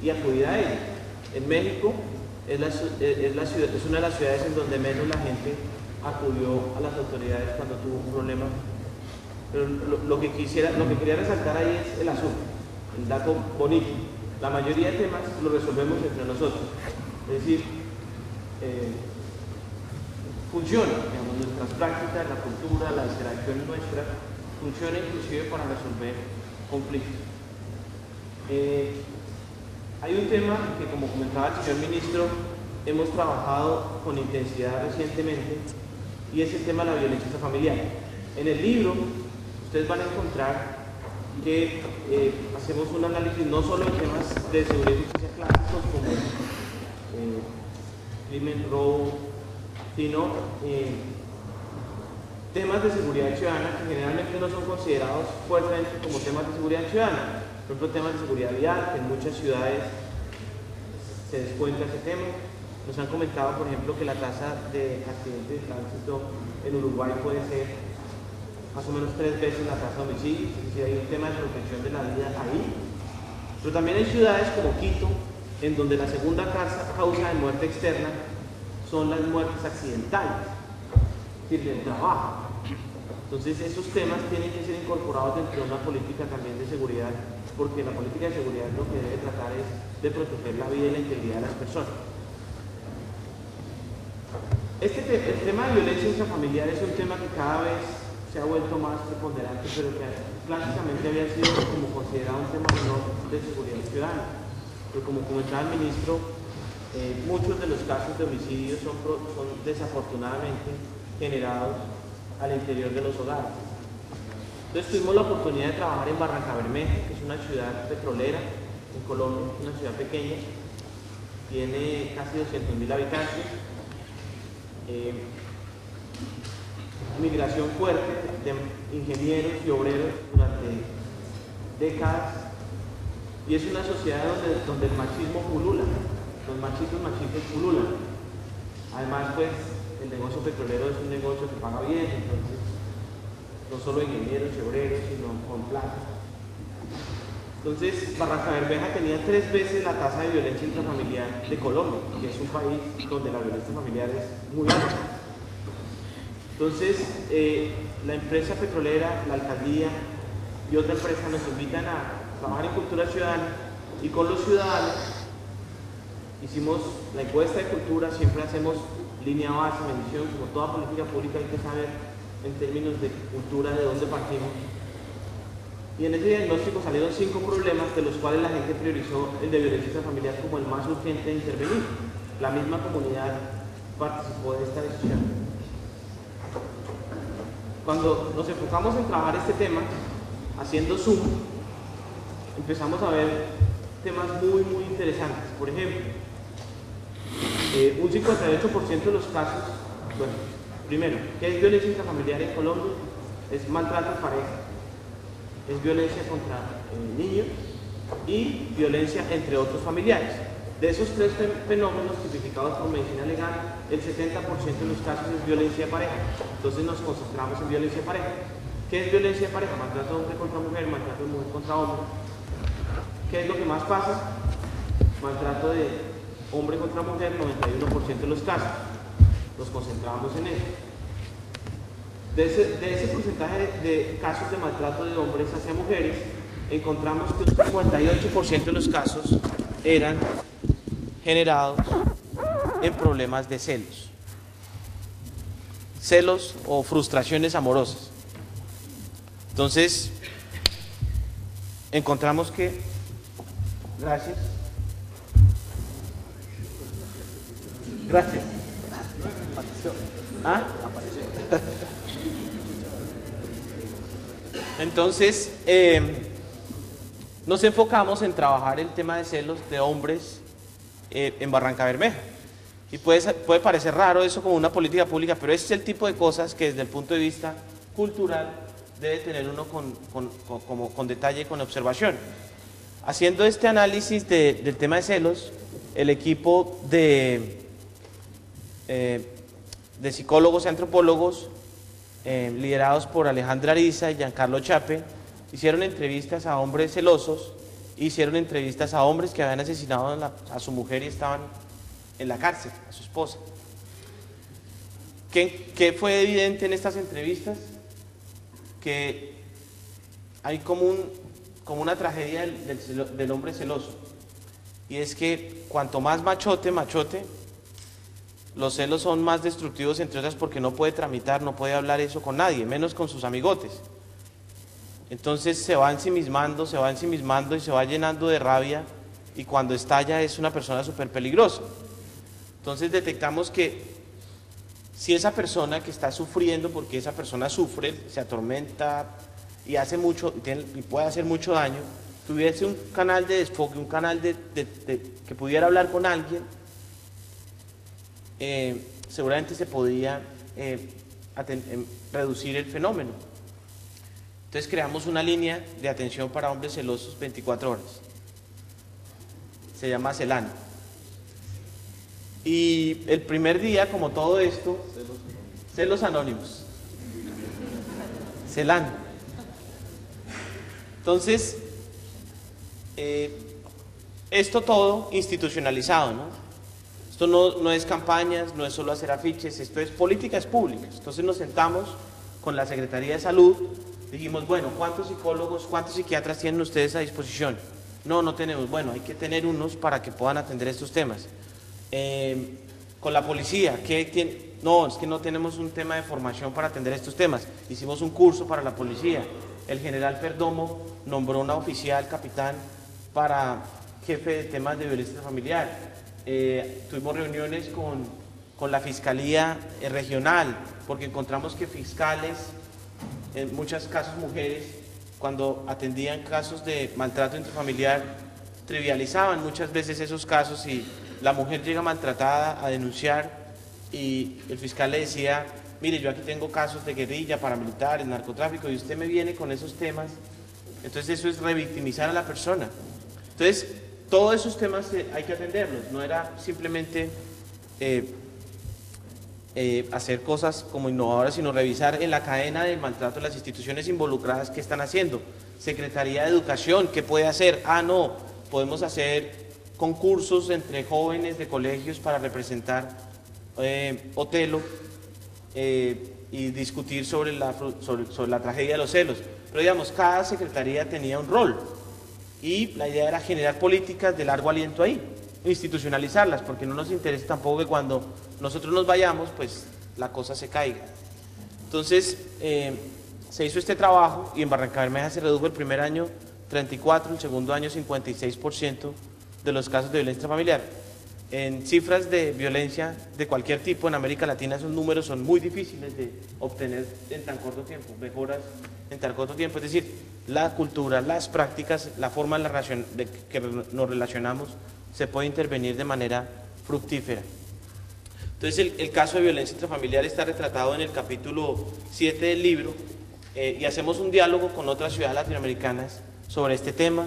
y acudir a ellas. En México es, la, es, la ciudad, es una de las ciudades en donde menos la gente acudió a las autoridades cuando tuvo un problema. Pero lo, lo, que quisiera, lo que quería resaltar ahí es el azul, el dato bonito. La mayoría de temas lo resolvemos entre nosotros. Es decir, eh, funciona, digamos, nuestras prácticas, la cultura, la interacción nuestra, funciona inclusive para resolver conflictos. Eh, hay un tema que, como comentaba el señor ministro, hemos trabajado con intensidad recientemente, y es el tema de la violencia familiar. En el libro, ustedes van a encontrar que eh, hacemos un análisis no solo en temas de seguridad y justicia clásicos como eh, crimen, robo, sino eh, temas de seguridad ciudadana que generalmente no son considerados fuertemente como temas de seguridad ciudadana. Por ejemplo, temas de seguridad vial, que en muchas ciudades se descuenta ese tema. Nos han comentado, por ejemplo, que la tasa de accidentes de tránsito en Uruguay puede ser más o menos tres veces la tasa de homicidios. Es decir, hay un tema de protección de la vida ahí. Pero también hay ciudades como Quito, en donde la segunda causa de muerte externa son las muertes accidentales, es decir, del trabajo. Entonces, esos temas tienen que ser incorporados dentro de una política también de seguridad, porque la política de seguridad lo que debe tratar es de proteger la vida y la integridad de las personas. Este te el tema de violencia intrafamiliar es un tema que cada vez se ha vuelto más preponderante, pero que clásicamente había sido como considerado un tema menor de seguridad ciudadana. Pero como comentaba el ministro, Eh, muchos de los casos de homicidio son, son desafortunadamente generados al interior de los hogares. Entonces tuvimos la oportunidad de trabajar en Barrancabermeja, que es una ciudad petrolera en Colombia, una ciudad pequeña, tiene casi doscientos mil habitantes. Eh, migración fuerte de ingenieros y obreros durante décadas, y es una sociedad donde, donde el machismo pulula, los machistas machistas pululan. Además, pues, el negocio petrolero es un negocio que paga bien, entonces, no solo ingenieros y obreros, sino con plata. Entonces, Barrancabermeja tenía tres veces la tasa de violencia intrafamiliar de Colombia, que es un país donde la violencia familiar es muy alta. Entonces, eh, la empresa petrolera, la alcaldía y otra empresa nos invitan a trabajar en cultura ciudadana, y con los ciudadanos hicimos la encuesta de cultura. Siempre hacemos línea base, medición, como toda política pública hay que saber en términos de cultura de dónde partimos. Y en ese diagnóstico salieron cinco problemas, de los cuales la gente priorizó el de violencia familiar como el más urgente de intervenir. La misma comunidad participó de esta decisión. Cuando nos enfocamos en trabajar este tema, haciendo zoom, empezamos a ver temas muy, muy interesantes. Por ejemplo, eh, un cincuenta y ocho por ciento de los casos, bueno, primero, ¿qué es violencia intrafamiliar en Colombia? Es maltrato en pareja, es violencia contra eh, niños y violencia entre otros familiares. De esos tres fenómenos tipificados por medicina legal, el setenta por ciento de los casos es violencia de pareja. Entonces nos concentramos en violencia de pareja. ¿Qué es violencia de pareja? Maltrato de hombre contra mujer, maltrato de mujer contra hombre. ¿Qué es lo que más pasa? Maltrato de hombre contra mujer, noventa y uno por ciento de los casos. Nos concentramos en eso. De ese, de ese porcentaje de casos de maltrato de hombres hacia mujeres, encontramos que un cincuenta y ocho por ciento de los casos eran generados en problemas de celos. Celos o frustraciones amorosas. Entonces, encontramos que... Gracias. Gracias. ¿Ah? Entonces, eh, nos enfocamos en trabajar el tema de celos de hombres eh, en Barrancabermeja. Y puede, puede parecer raro eso como una política pública, pero ese es el tipo de cosas que desde el punto de vista cultural debe tener uno con, con, con, como, con detalle y con observación. Haciendo este análisis de, del tema de celos, el equipo de, eh, de psicólogos y antropólogos, Eh, liderados por Alejandra Ariza y Giancarlo Chape, hicieron entrevistas a hombres celosos, hicieron entrevistas a hombres que habían asesinado a, la, a su mujer y estaban en la cárcel, a su esposa. ¿Qué, qué fue evidente en estas entrevistas? Que hay como, un, como una tragedia del, del, del hombre celoso, y es que cuanto más machote, machote, los celos son más destructivos, entre otras porque no puede tramitar, no puede hablar eso con nadie, menos con sus amigotes. Entonces se va ensimismando, se va ensimismando y se va llenando de rabia, y cuando estalla es una persona súper peligrosa. Entonces detectamos que si esa persona que está sufriendo, porque esa persona sufre, se atormenta y, hace mucho, y puede hacer mucho daño, tuviese un canal de desfoque, un canal de, de, de, que pudiera hablar con alguien, Eh, seguramente se podía eh, eh, reducir el fenómeno. Entonces creamos una línea de atención para hombres celosos veinticuatro horas, se llama CELAN, y el primer día, como todo esto, celos anónimos, CELAN. Entonces eh, esto todo institucionalizado, ¿no? Esto no, no es campañas, no es solo hacer afiches, esto es políticas públicas. Entonces nos sentamos con la Secretaría de Salud, dijimos, bueno, ¿cuántos psicólogos, cuántos psiquiatras tienen ustedes a disposición? No, no tenemos. Bueno, hay que tener unos para que puedan atender estos temas. Eh, con la policía, ¿qué tiene? No, es que no tenemos un tema de formación para atender estos temas. Hicimos un curso para la policía. El general Perdomo nombró una oficial capitán para jefe de temas de violencia familiar. Eh, tuvimos reuniones con, con la Fiscalía eh, Regional, porque encontramos que fiscales, en muchos casos mujeres, cuando atendían casos de maltrato intrafamiliar, trivializaban muchas veces esos casos, y la mujer llega maltratada a denunciar y el fiscal le decía, mire, yo aquí tengo casos de guerrilla, paramilitares, narcotráfico, y usted me viene con esos temas. Entonces eso es revictimizar a la persona. Entonces, todos esos temas hay que atenderlos, no era simplemente eh, eh, hacer cosas como innovadoras, sino revisar en la cadena del maltrato las instituciones involucradas que están haciendo. Secretaría de Educación, ¿qué puede hacer? Ah, no, podemos hacer concursos entre jóvenes de colegios para representar eh, Otelo eh, y discutir sobre la, sobre, sobre la tragedia de los celos. Pero digamos, cada secretaría tenía un rol y la idea era generar políticas de largo aliento ahí, institucionalizarlas, porque no nos interesa tampoco que cuando nosotros nos vayamos, pues la cosa se caiga. Entonces, eh, se hizo este trabajo y en Barrancabermeja se redujo el primer año treinta y cuatro por ciento, el segundo año cincuenta y seis por ciento de los casos de violencia familiar. En cifras de violencia de cualquier tipo en América Latina esos números son muy difíciles de obtener en tan corto tiempo, mejoras en tan corto tiempo, es decir, la cultura, las prácticas, la forma en la de que nos relacionamos se puede intervenir de manera fructífera. Entonces el, el caso de violencia intrafamiliar está retratado en el capítulo siete del libro eh, y hacemos un diálogo con otras ciudades latinoamericanas sobre este tema.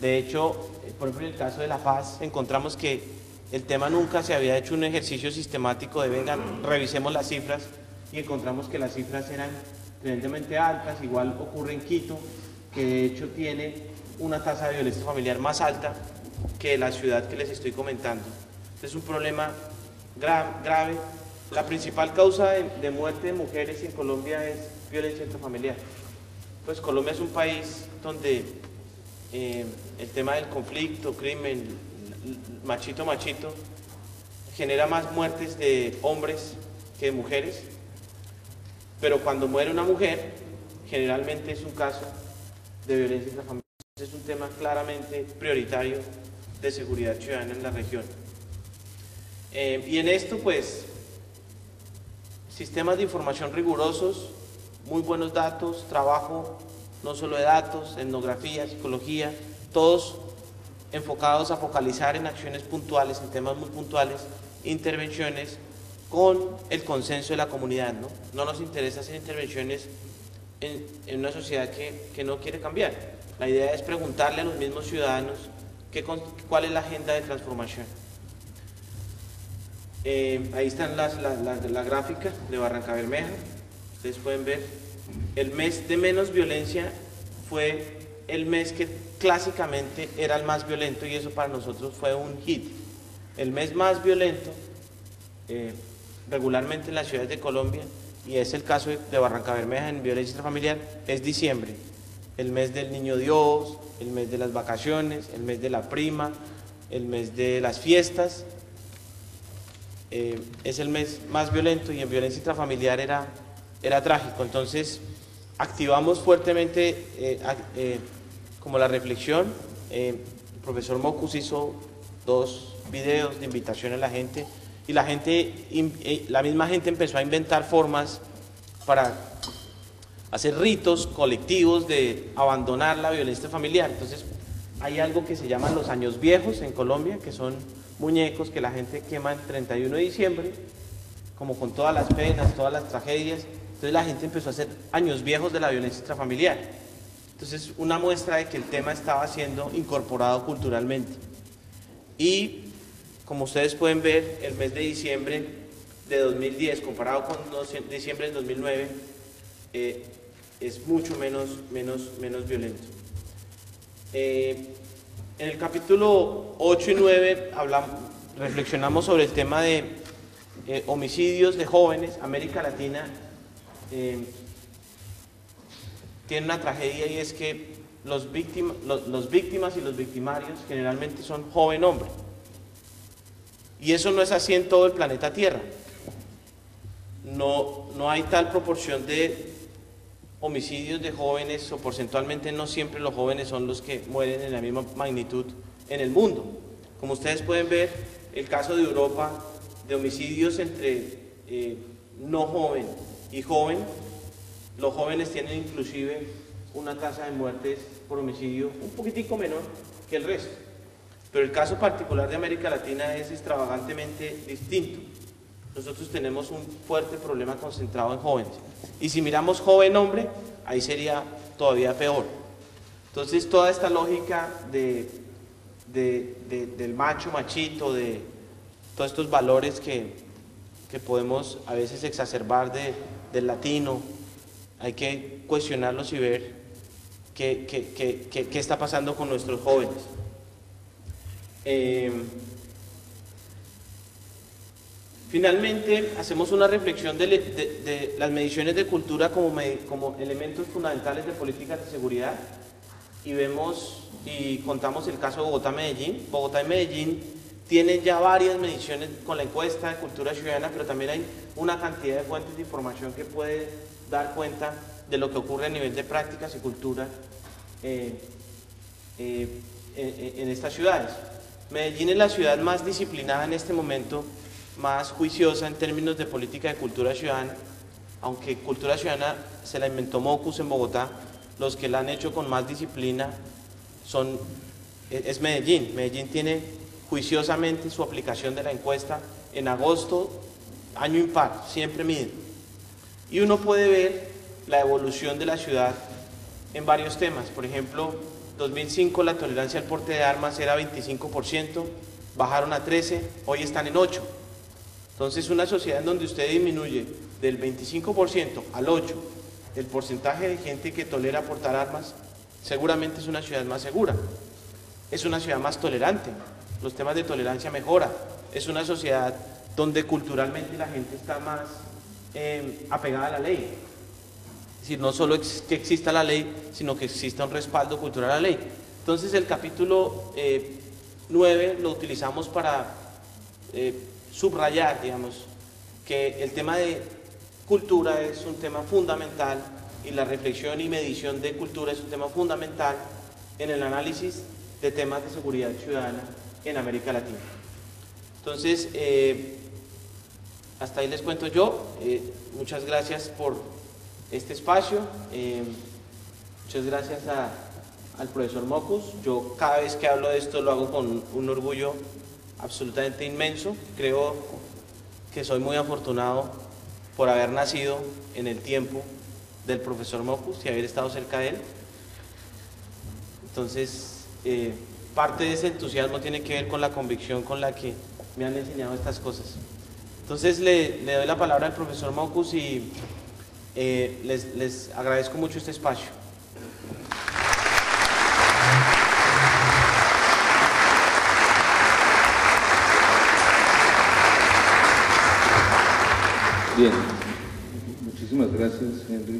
De hecho, por ejemplo en el caso de La Paz encontramos que el tema nunca se había hecho un ejercicio sistemático de vengan, revisemos las cifras, y encontramos que las cifras eran tremendamente altas. Igual ocurre en Quito, que de hecho tiene una tasa de violencia familiar más alta que la ciudad que les estoy comentando. Es un problema gra grave. La principal causa de, de muerte de mujeres en Colombia es violencia intrafamiliar. Pues Colombia es un país donde eh, el tema del conflicto, crimen, machito machito, genera más muertes de hombres que de mujeres, pero cuando muere una mujer generalmente es un caso de violencia intrafamiliar. Es un tema claramente prioritario de seguridad ciudadana en la región. Eh, y en esto pues sistemas de información rigurosos, muy buenos datos, trabajo no solo de datos, etnografía, psicología, todos enfocados a focalizar en acciones puntuales, en temas muy puntuales, intervenciones con el consenso de la comunidad, ¿no? No nos interesa hacer intervenciones en, en una sociedad que, que no quiere cambiar. La idea es preguntarle a los mismos ciudadanos qué, cuál es la agenda de transformación. Eh, ahí están las, las, las, la gráfica de Barrancabermeja, ustedes pueden ver. El mes de menos violencia fue el mes que clásicamente era el más violento, y eso para nosotros fue un hit. El mes más violento eh, regularmente en las ciudades de Colombia, y es el caso de Barrancabermeja en violencia intrafamiliar, es diciembre, el mes del niño Dios, el mes de las vacaciones, el mes de la prima, el mes de las fiestas. Eh, es el mes más violento y en violencia intrafamiliar era, era trágico. Entonces activamos fuertemente eh, eh, como la reflexión. Eh, el profesor Mockus hizo dos videos de invitación a la gente y la, gente, la misma gente empezó a inventar formas para hacer ritos colectivos de abandonar la violencia familiar. Entonces hay algo que se llaman los años viejos en Colombia, que son muñecos que la gente quema el treinta y uno de diciembre, como con todas las penas, todas las tragedias. Entonces la gente empezó a hacer años viejos de la violencia intrafamiliar. Entonces, una muestra de que el tema estaba siendo incorporado culturalmente. Y, como ustedes pueden ver, el mes de diciembre de dos mil diez, comparado con diciembre de dos mil nueve, eh, es mucho menos, menos, menos violento. Eh, en el capítulo ocho y nueve hablamos, reflexionamos sobre el tema de eh, homicidios de jóvenes. América Latina Eh, tiene una tragedia, y es que los, víctima, los, los víctimas y los victimarios generalmente son joven hombre, y eso no es así en todo el planeta Tierra. No, no hay tal proporción de homicidios de jóvenes, o porcentualmente no siempre los jóvenes son los que mueren en la misma magnitud en el mundo. Como ustedes pueden ver, el caso de Europa de homicidios entre eh, no joven y joven, los jóvenes tienen inclusive una tasa de muertes por homicidio un poquitico menor que el resto. Pero el caso particular de América Latina es extravagantemente distinto. nosotros tenemos un fuerte problema concentrado en jóvenes. Y si miramos joven hombre, ahí sería todavía peor. Entonces, toda esta lógica de, de, de, del macho, machito, de todos estos valores que, que podemos a veces exacerbar de, del latino, hay que cuestionarlos y ver qué, qué, qué, qué, qué está pasando con nuestros jóvenes. Eh, Finalmente, hacemos una reflexión de, de, de las mediciones de cultura como, me, como elementos fundamentales de políticas de seguridad, y vemos y contamos el caso de Bogotá-Medellín. Bogotá y Medellín tienen ya varias mediciones con la encuesta de cultura ciudadana, pero también hay una cantidad de fuentes de información que puede dar cuenta de lo que ocurre a nivel de prácticas y cultura eh, eh, en estas ciudades. Medellín es la ciudad más disciplinada en este momento, más juiciosa en términos de política de cultura ciudadana, aunque cultura ciudadana se la inventó Mockus en Bogotá, los que la han hecho con más disciplina son, es Medellín. Medellín tiene juiciosamente su aplicación de la encuesta en agosto, año impar, siempre mide. Y uno puede ver la evolución de la ciudad en varios temas. Por ejemplo, dos mil cinco la tolerancia al porte de armas era veinticinco por ciento, bajaron a trece por ciento, hoy están en ocho por ciento. Entonces, una sociedad en donde usted disminuye del veinticinco por ciento al ocho por ciento el porcentaje de gente que tolera portar armas, seguramente es una ciudad más segura, es una ciudad más tolerante, los temas de tolerancia mejoran, es una sociedad donde culturalmente la gente está más eh, apegada a la ley. Es decir, no solo que exista la ley, sino que exista un respaldo cultural a la ley. Entonces, el capítulo eh, nueve lo utilizamos para... Eh, subrayar, digamos, que el tema de cultura es un tema fundamental y la reflexión y medición de cultura es un tema fundamental en el análisis de temas de seguridad ciudadana en América Latina. Entonces, eh, hasta ahí les cuento yo. Eh, muchas gracias por este espacio. Eh, muchas gracias a, al profesor Mockus. Yo cada vez que hablo de esto lo hago con un orgullo absolutamente inmenso. Creo que soy muy afortunado por haber nacido en el tiempo del profesor Mockus y haber estado cerca de él. Entonces, eh, parte de ese entusiasmo tiene que ver con la convicción con la que me han enseñado estas cosas. Entonces, le, le doy la palabra al profesor Mockus y eh, les, les agradezco mucho este espacio. Bien, muchísimas gracias, Henry.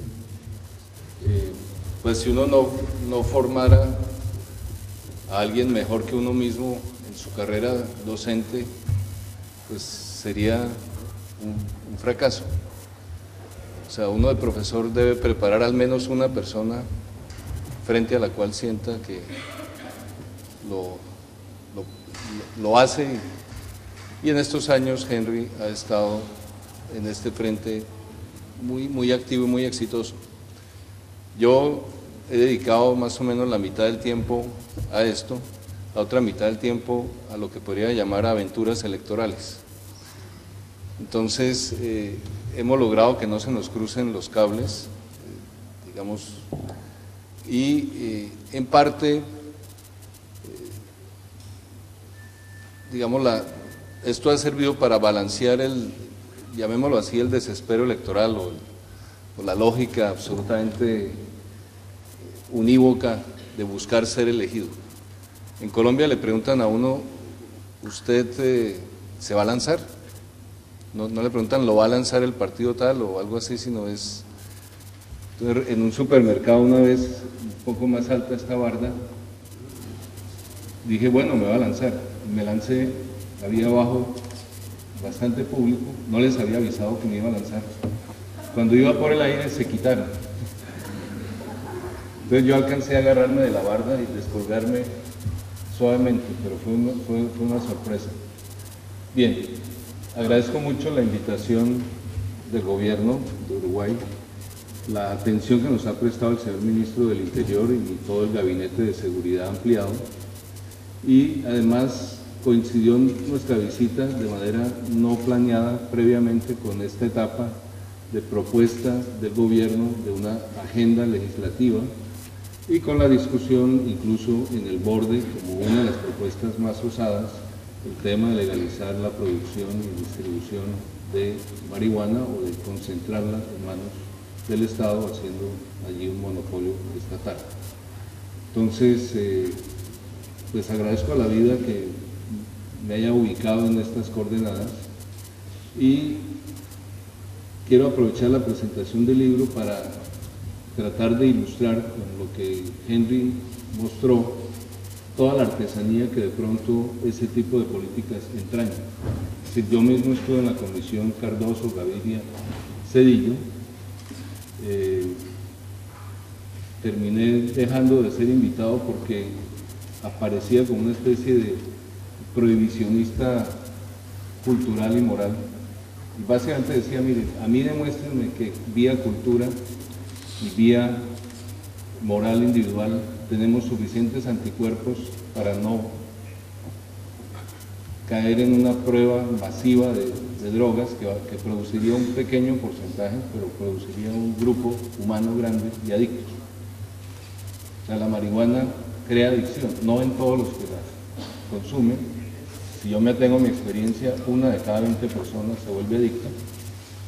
Eh, pues si uno no, no formara a alguien mejor que uno mismo en su carrera docente, pues sería un, un fracaso. O sea, uno de profesor debe preparar al menos una persona frente a la cual sienta que lo, lo, lo hace. Y en estos años Henry ha estado en este frente muy, muy activo y muy exitoso. Yo he dedicado más o menos la mitad del tiempo a esto, la otra mitad del tiempo a lo que podría llamar aventuras electorales. Entonces, eh, hemos logrado que no se nos crucen los cables, eh, digamos, y eh, en parte, eh, digamos, la, esto ha servido para balancear el, llamémoslo así, el desespero electoral o, el, o la lógica absolutamente unívoca de buscar ser elegido. En Colombia le preguntan a uno, ¿usted eh, se va a lanzar? No, no le preguntan, ¿lo va a lanzar el partido tal o algo así? Sino es, en un supermercado una vez, un poco más alta esta barda, dije, bueno, me va a lanzar. Me lancé, había abajo bastante público, no les había avisado que me iba a lanzar. Cuando iba por el aire se quitaron. Entonces yo alcancé a agarrarme de la barda y descolgarme suavemente, pero fue una, fue, fue una sorpresa. Bien, agradezco mucho la invitación del gobierno de Uruguay, la atención que nos ha prestado el señor ministro del Interior y todo el gabinete de seguridad ampliado, y además coincidió nuestra visita de manera no planeada previamente con esta etapa de propuesta del gobierno de una agenda legislativa y con la discusión incluso en el borde como una de las propuestas más osadas el tema de legalizar la producción y distribución de marihuana o de concentrarla en manos del Estado haciendo allí un monopolio estatal. Entonces, eh, pues agradezco a la vida que me haya ubicado en estas coordenadas y quiero aprovechar la presentación del libro para tratar de ilustrar con lo que Henry mostró toda la artesanía que de pronto ese tipo de políticas entraña. Es decir, yo mismo estuve en la comisión Cardoso, Gaviria, Cedillo, eh, terminé dejando de ser invitado porque aparecía como una especie de prohibicionista cultural y moral. Y básicamente decía, miren, a mí demuéstrenme que vía cultura y vía moral individual tenemos suficientes anticuerpos para no caer en una prueba masiva de, de drogas que, que produciría un pequeño porcentaje, pero produciría un grupo humano grande y adictos. O sea, la marihuana crea adicción, no en todos los que la consumen. Si yo me atengo a mi experiencia, una de cada veinte personas se vuelve adicta,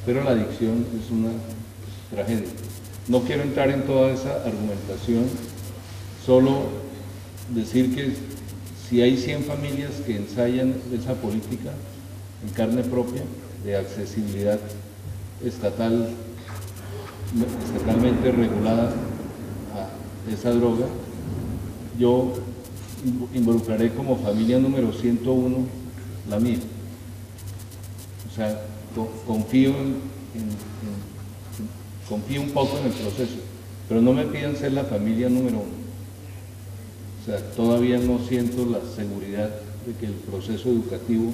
pero la adicción es una tragedia. No quiero entrar en toda esa argumentación, solo decir que si hay cien familias que ensayan esa política en carne propia de accesibilidad estatal, estatalmente regulada a esa droga, yo involucraré como familia número ciento uno la mía. O sea, confío, en, en, en, confío un poco en el proceso, pero no me pidan ser la familia número uno. O sea, todavía no siento la seguridad de que el proceso educativo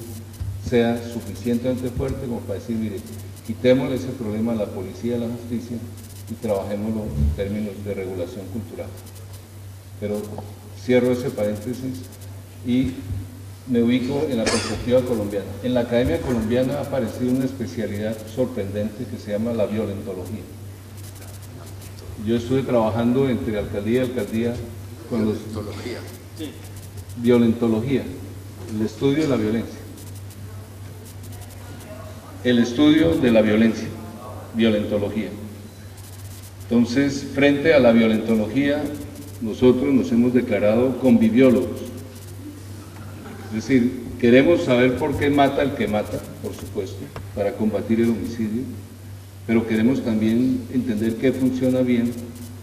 sea suficientemente fuerte como para decir, mire, quitémosle ese problema a la policía, a la justicia y trabajémoslo en términos de regulación cultural. Pero cierro ese paréntesis y me ubico en la perspectiva colombiana. En la Academia Colombiana ha aparecido una especialidad sorprendente que se llama la violentología. Yo estuve trabajando entre alcaldía y alcaldía con los... Violentología. Sí. Violentología, el estudio de la violencia. El estudio de la violencia, violentología. Entonces, frente a la violentología, nosotros nos hemos declarado conviviólogos. Es decir, queremos saber por qué mata el que mata, por supuesto, para combatir el homicidio, pero queremos también entender qué funciona bien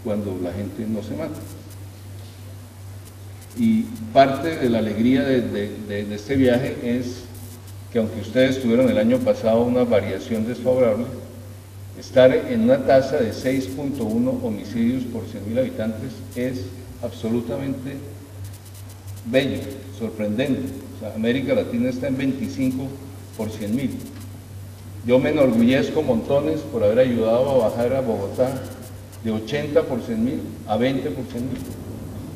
cuando la gente no se mata. Y parte de la alegría de, de, de, de este viaje es que aunque ustedes tuvieron el año pasado una variación desfavorable, estar en una tasa de seis punto uno homicidios por cien mil habitantes es absolutamente bello, sorprendente. O sea, América Latina está en veinticinco por cien mil. Yo me enorgullezco montones por haber ayudado a bajar a Bogotá de ochenta por cien mil a veinte por cien mil.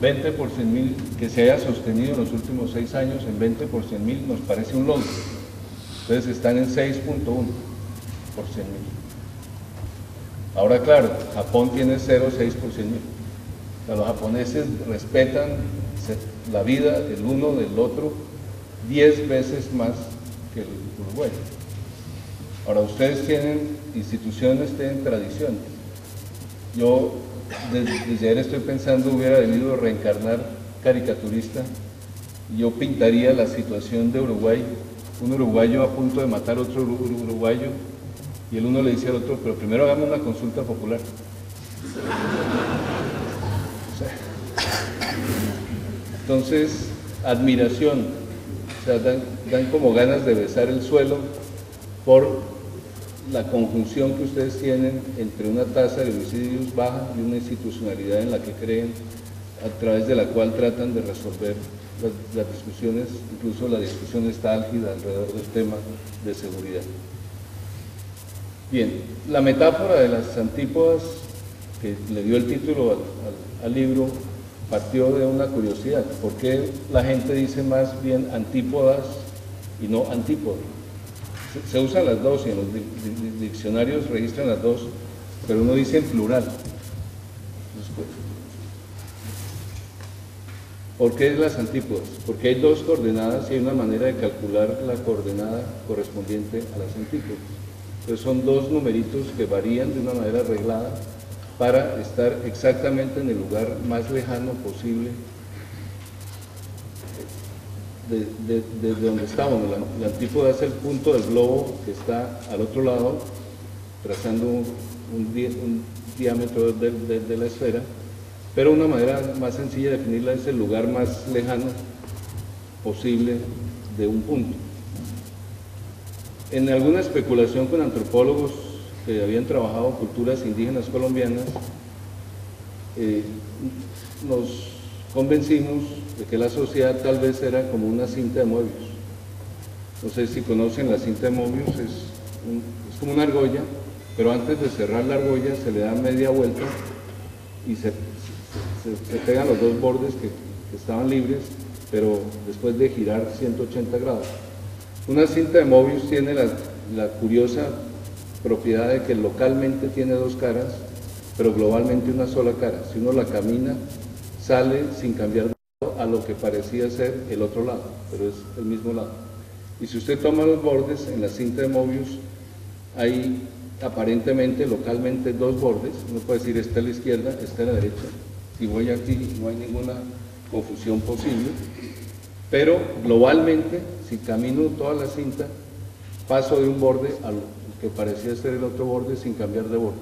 veinte por cien mil que se haya sostenido en los últimos seis años en veinte por cien mil nos parece un logro. Entonces están en seis punto uno por cien mil. Ahora, claro, Japón tiene cero punto seis por ciento. O sea, los japoneses respetan la vida del uno del otro diez veces más que el Uruguay. Ahora, ustedes tienen instituciones, tienen tradiciones. Yo desde, desde ayer estoy pensando, hubiera debido reencarnar caricaturista. Yo pintaría la situación de Uruguay, un uruguayo a punto de matar a otro uruguayo, y el uno le dice al otro, pero primero hagamos una consulta popular. O sea, entonces, admiración. O sea, dan, dan como ganas de besar el suelo por la conjunción que ustedes tienen entre una tasa de homicidios baja y una institucionalidad en la que creen, a través de la cual tratan de resolver las, las discusiones, incluso la discusión está álgida alrededor del tema de seguridad. Bien, la metáfora de las antípodas, que le dio el título al, al, al libro, partió de una curiosidad. ¿Por qué la gente dice más bien antípodas y no antípodo? Se, se usan las dos y en los di, di, di, diccionarios registran las dos, pero uno dice en plural. Después, ¿por qué es las antípodas? Porque hay dos coordenadas y hay una manera de calcular la coordenada correspondiente a las antípodas. Entonces son dos numeritos que varían de una manera arreglada para estar exactamente en el lugar más lejano posible desde de, de donde estamos. La, la antípoda es el punto del globo que está al otro lado, trazando un, un, di, un diámetro de, de, de la esfera, pero una manera más sencilla de definirla es el lugar más lejano posible de un punto. En alguna especulación con antropólogos que habían trabajado culturas indígenas colombianas, eh, nos convencimos de que la sociedad tal vez era como una cinta de Möbius. No sé si conocen la cinta de Möbius, es, un, es como una argolla, pero antes de cerrar la argolla se le da media vuelta y se, se, se pegan los dos bordes que, que estaban libres, pero después de girar ciento ochenta grados. Una cinta de Möbius tiene la, la curiosa propiedad de que localmente tiene dos caras, pero globalmente una sola cara. Si uno la camina, sale sin cambiar de lado a lo que parecía ser el otro lado, pero es el mismo lado. Y si usted toma los bordes, en la cinta de Möbius hay aparentemente, localmente, dos bordes. Uno puede decir, está a la izquierda, está a la derecha. Si voy aquí, no hay ninguna confusión posible. Pero globalmente, si camino toda la cinta, paso de un borde al otro, que parecía ser el otro borde, sin cambiar de borde.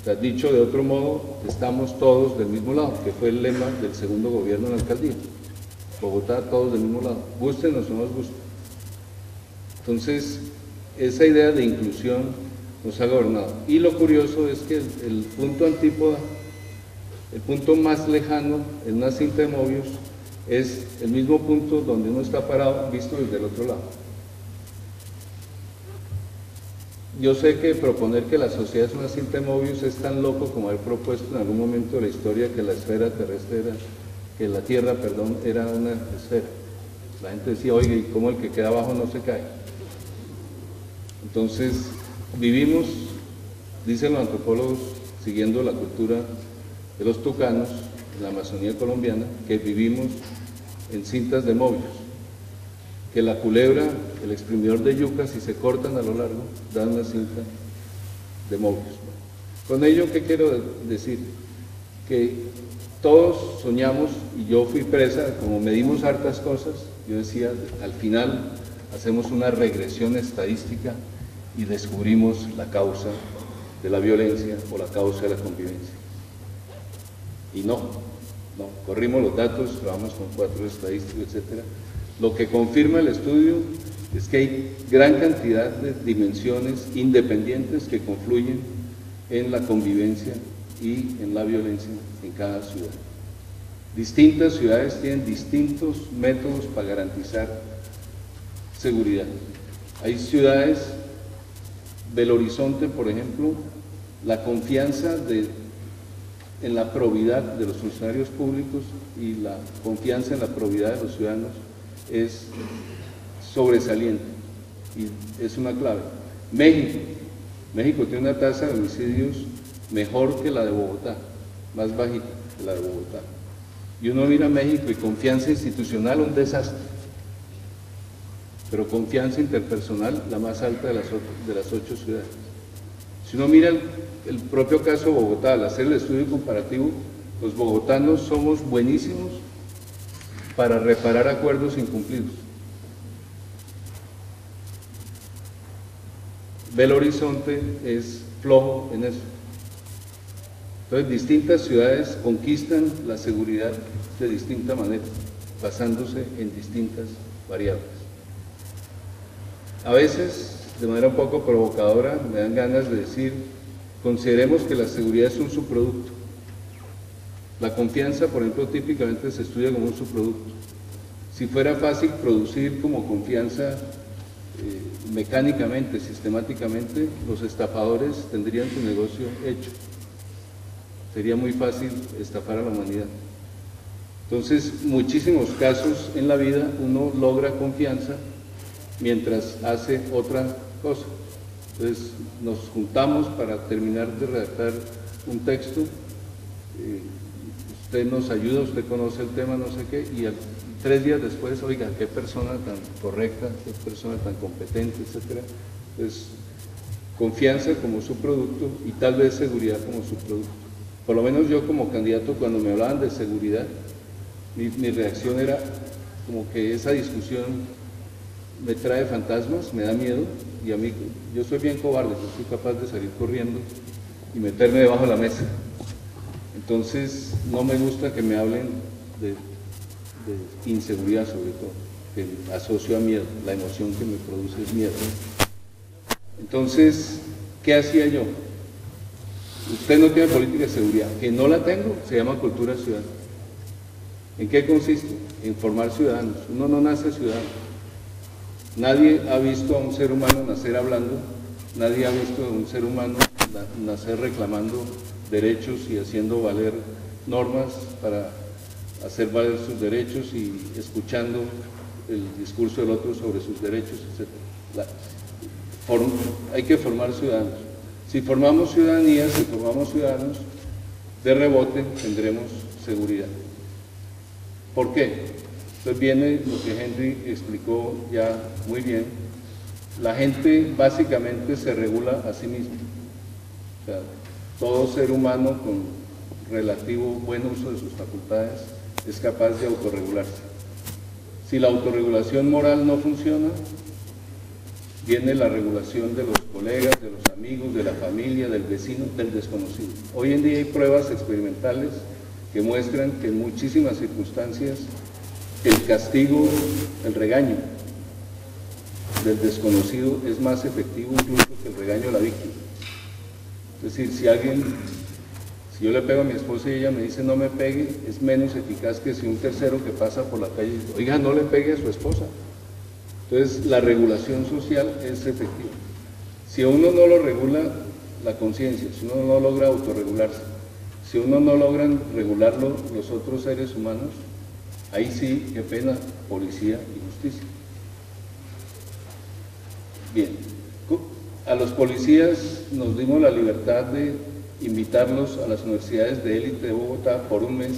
O sea, dicho de otro modo, estamos todos del mismo lado, que fue el lema del segundo gobierno en la alcaldía. Bogotá, todos del mismo lado, gústenos o no nos gusten. Entonces, esa idea de inclusión nos ha gobernado. Y lo curioso es que el, el punto antípoda, el punto más lejano en una cinta de Möbius, es el mismo punto donde uno está parado, visto desde el otro lado. Yo sé que proponer que la sociedad es una cinta de Möbius es tan loco como haber propuesto en algún momento de la historia que la esfera terrestre era, que la Tierra, perdón, era una esfera. La gente decía, oye, ¿y cómo el que queda abajo no se cae? Entonces, vivimos, dicen los antropólogos, siguiendo la cultura de los tucanos, en la Amazonía colombiana, que vivimos en cintas de Möbius. Que la culebra, el exprimidor de yuca, si se cortan a lo largo, dan una cinta de Möbius. Con ello, ¿qué quiero decir? Que todos soñamos, y yo fui presa, como medimos hartas cosas, yo decía, al final hacemos una regresión estadística y descubrimos la causa de la violencia o la causa de la convivencia. Y no, no, corrimos los datos, trabajamos con cuatro estadísticos, etcétera. Lo que confirma el estudio es que hay gran cantidad de dimensiones independientes que confluyen en la convivencia y en la violencia en cada ciudad. Distintas ciudades tienen distintos métodos para garantizar seguridad. Hay ciudades, Belo Horizonte, por ejemplo, la confianza de, en la probidad de los funcionarios públicos y la confianza en la probidad de los ciudadanos es sobresaliente y es una clave. México, México tiene una tasa de homicidios mejor que la de Bogotá, más bajita que la de Bogotá. Y uno mira a México y confianza institucional, un desastre. Pero confianza interpersonal, la más alta de las, de las ocho ciudades. Si uno mira el, el propio caso de Bogotá, al hacer el estudio comparativo, los bogotanos somos buenísimos para reparar acuerdos incumplidos. Belo Horizonte es flojo en eso. Entonces, distintas ciudades conquistan la seguridad de distinta manera, basándose en distintas variables. A veces, de manera un poco provocadora, me dan ganas de decir, consideremos que la seguridad es un subproducto. La confianza, por ejemplo, típicamente se estudia como un subproducto. Si fuera fácil producir como confianza eh, mecánicamente, sistemáticamente, los estafadores tendrían su negocio hecho. sería muy fácil estafar a la humanidad. Entonces, muchísimos casos en la vida uno logra confianza mientras hace otra cosa. Entonces, nos juntamos para terminar de redactar un texto, eh, usted nos ayuda, usted conoce el tema, no sé qué, y al, tres días después, oiga, qué persona tan correcta, qué persona tan competente, etcétera. Entonces, confianza como su producto y tal vez seguridad como su producto. Por lo menos yo como candidato, cuando me hablaban de seguridad, mi, mi reacción era como que esa discusión me trae fantasmas, me da miedo, y a mí, yo soy bien cobarde, yo soy capaz de salir corriendo y meterme debajo de la mesa. Entonces, no me gusta que me hablen de, de inseguridad, sobre todo, que asocio a miedo, la emoción que me produce es miedo. Entonces, ¿qué hacía yo? Usted no tiene política de seguridad, que no la tengo, se llama cultura ciudadana. ¿En qué consiste? En formar ciudadanos. Uno no nace ciudadano. Nadie ha visto a un ser humano nacer hablando, nadie ha visto a un ser humano nacer reclamando derechos y haciendo valer normas para hacer valer sus derechos y escuchando el discurso del otro sobre sus derechos, etcétera. La, form, hay que formar ciudadanos. Si formamos ciudadanía, si formamos ciudadanos, de rebote tendremos seguridad. ¿Por qué? Entonces viene lo que Henry explicó ya muy bien. La gente básicamente se regula a sí misma. O sea, todo ser humano con relativo buen uso de sus facultades es capaz de autorregularse. Si la autorregulación moral no funciona, viene la regulación de los colegas, de los amigos, de la familia, del vecino, del desconocido. Hoy en día hay pruebas experimentales que muestran que en muchísimas circunstancias el castigo, el regaño del desconocido es más efectivo incluso que el regaño de la víctima. Es decir, si alguien, si yo le pego a mi esposa y ella me dice no me pegue, es menos eficaz que si un tercero que pasa por la calle dice, oiga, no le pegue a su esposa. Entonces, la regulación social es efectiva. Si uno no lo regula la conciencia, si uno no logra autorregularse, si uno no logra regularlo los otros seres humanos, ahí sí, qué pena, policía y justicia. Bien, a los policías nos dimos la libertad de invitarlos a las universidades de élite de Bogotá por un mes,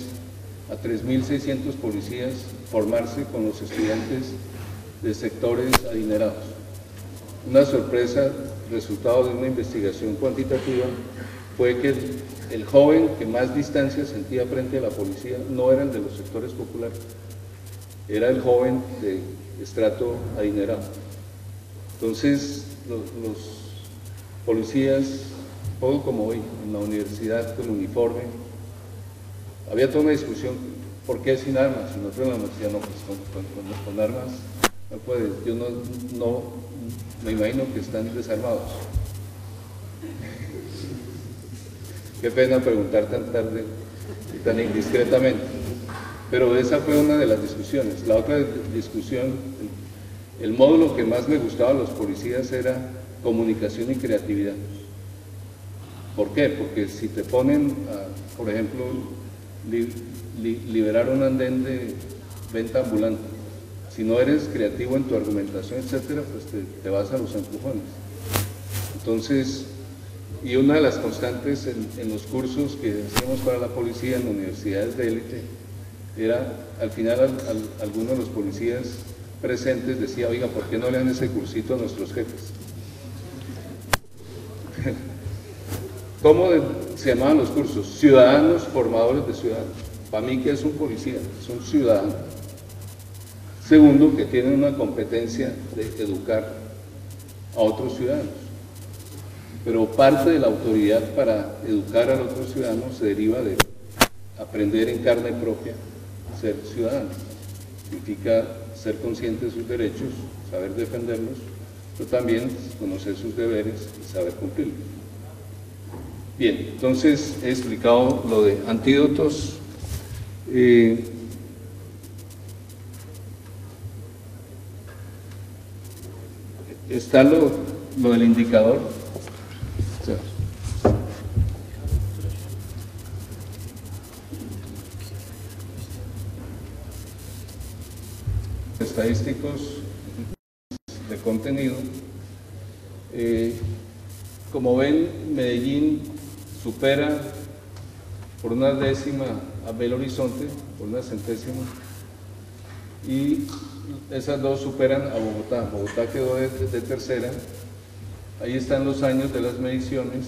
a tres mil seiscientos policías, formarse con los estudiantes de sectores adinerados. Una sorpresa, resultado de una investigación cuantitativa, fue que el joven que más distancia sentía frente a la policía no era el de los sectores populares, era el joven de estrato adinerado. Entonces, los, los policías, todo como hoy, en la universidad con uniforme, había toda una discusión, ¿por qué sin armas? Y nosotros en la universidad, no, pues con, con, con, con armas no puede, yo no, no, me imagino que están desarmados. Qué pena preguntar tan tarde y tan indiscretamente. Pero esa fue una de las discusiones. La otra discusión, el módulo que más me gustaba a los policías era comunicación y creatividad. ¿Por qué? Porque si te ponen, a, por ejemplo, li, li, liberar un andén de venta ambulante, si no eres creativo en tu argumentación, etcétera, pues te, te vas a los empujones. Entonces, y una de las constantes en, en los cursos que hacíamos para la policía en universidades de élite era, al final, al, al, alguno de los policías presentes decía, oiga, ¿por qué no le dan ese cursito a nuestros jefes? ¿Cómo de, se llamaban los cursos? Ciudadanos formadores de ciudadanos. Para mí, ¿qué es un policía? Es un ciudadano. Segundo, que tiene una competencia de educar a otros ciudadanos. Pero parte de la autoridad para educar al otro ciudadano se deriva de aprender en carne propia ser ciudadano. Significa ser consciente de sus derechos, saber defenderlos, pero también conocer sus deberes y saber cumplirlos. Bien, entonces he explicado lo de antídotos. Eh, está lo, lo del indicador. estadísticos de contenido. Eh, como ven, Medellín supera por una décima a Belo Horizonte, por una centésima, y esas dos superan a Bogotá. Bogotá quedó de, de tercera. Ahí están los años de las mediciones.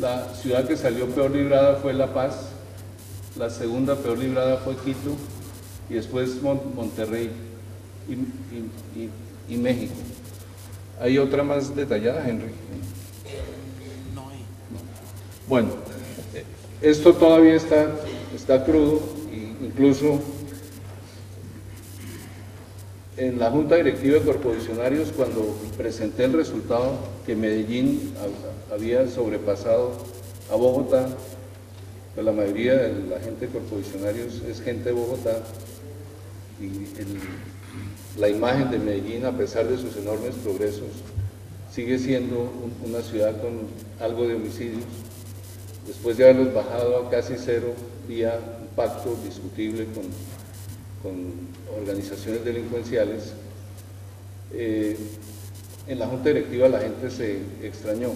La ciudad que salió peor librada fue La Paz, la segunda peor librada fue Quito, y después Mon- Monterrey y, y, y, y México. ¿Hay otra más detallada, Henry? No hay. Bueno, esto todavía está, está crudo, e incluso en la Junta Directiva de Corpovisionarios, cuando presenté el resultado que Medellín había sobrepasado a Bogotá, pues la mayoría de la gente de Corpovisionarios es gente de Bogotá, y el, la imagen de Medellín, a pesar de sus enormes progresos, sigue siendo un, una ciudad con algo de homicidios, después de haberlos bajado a casi cero, vía un pacto discutible con con organizaciones delincuenciales. Eh, en la Junta Directiva la gente se extrañó.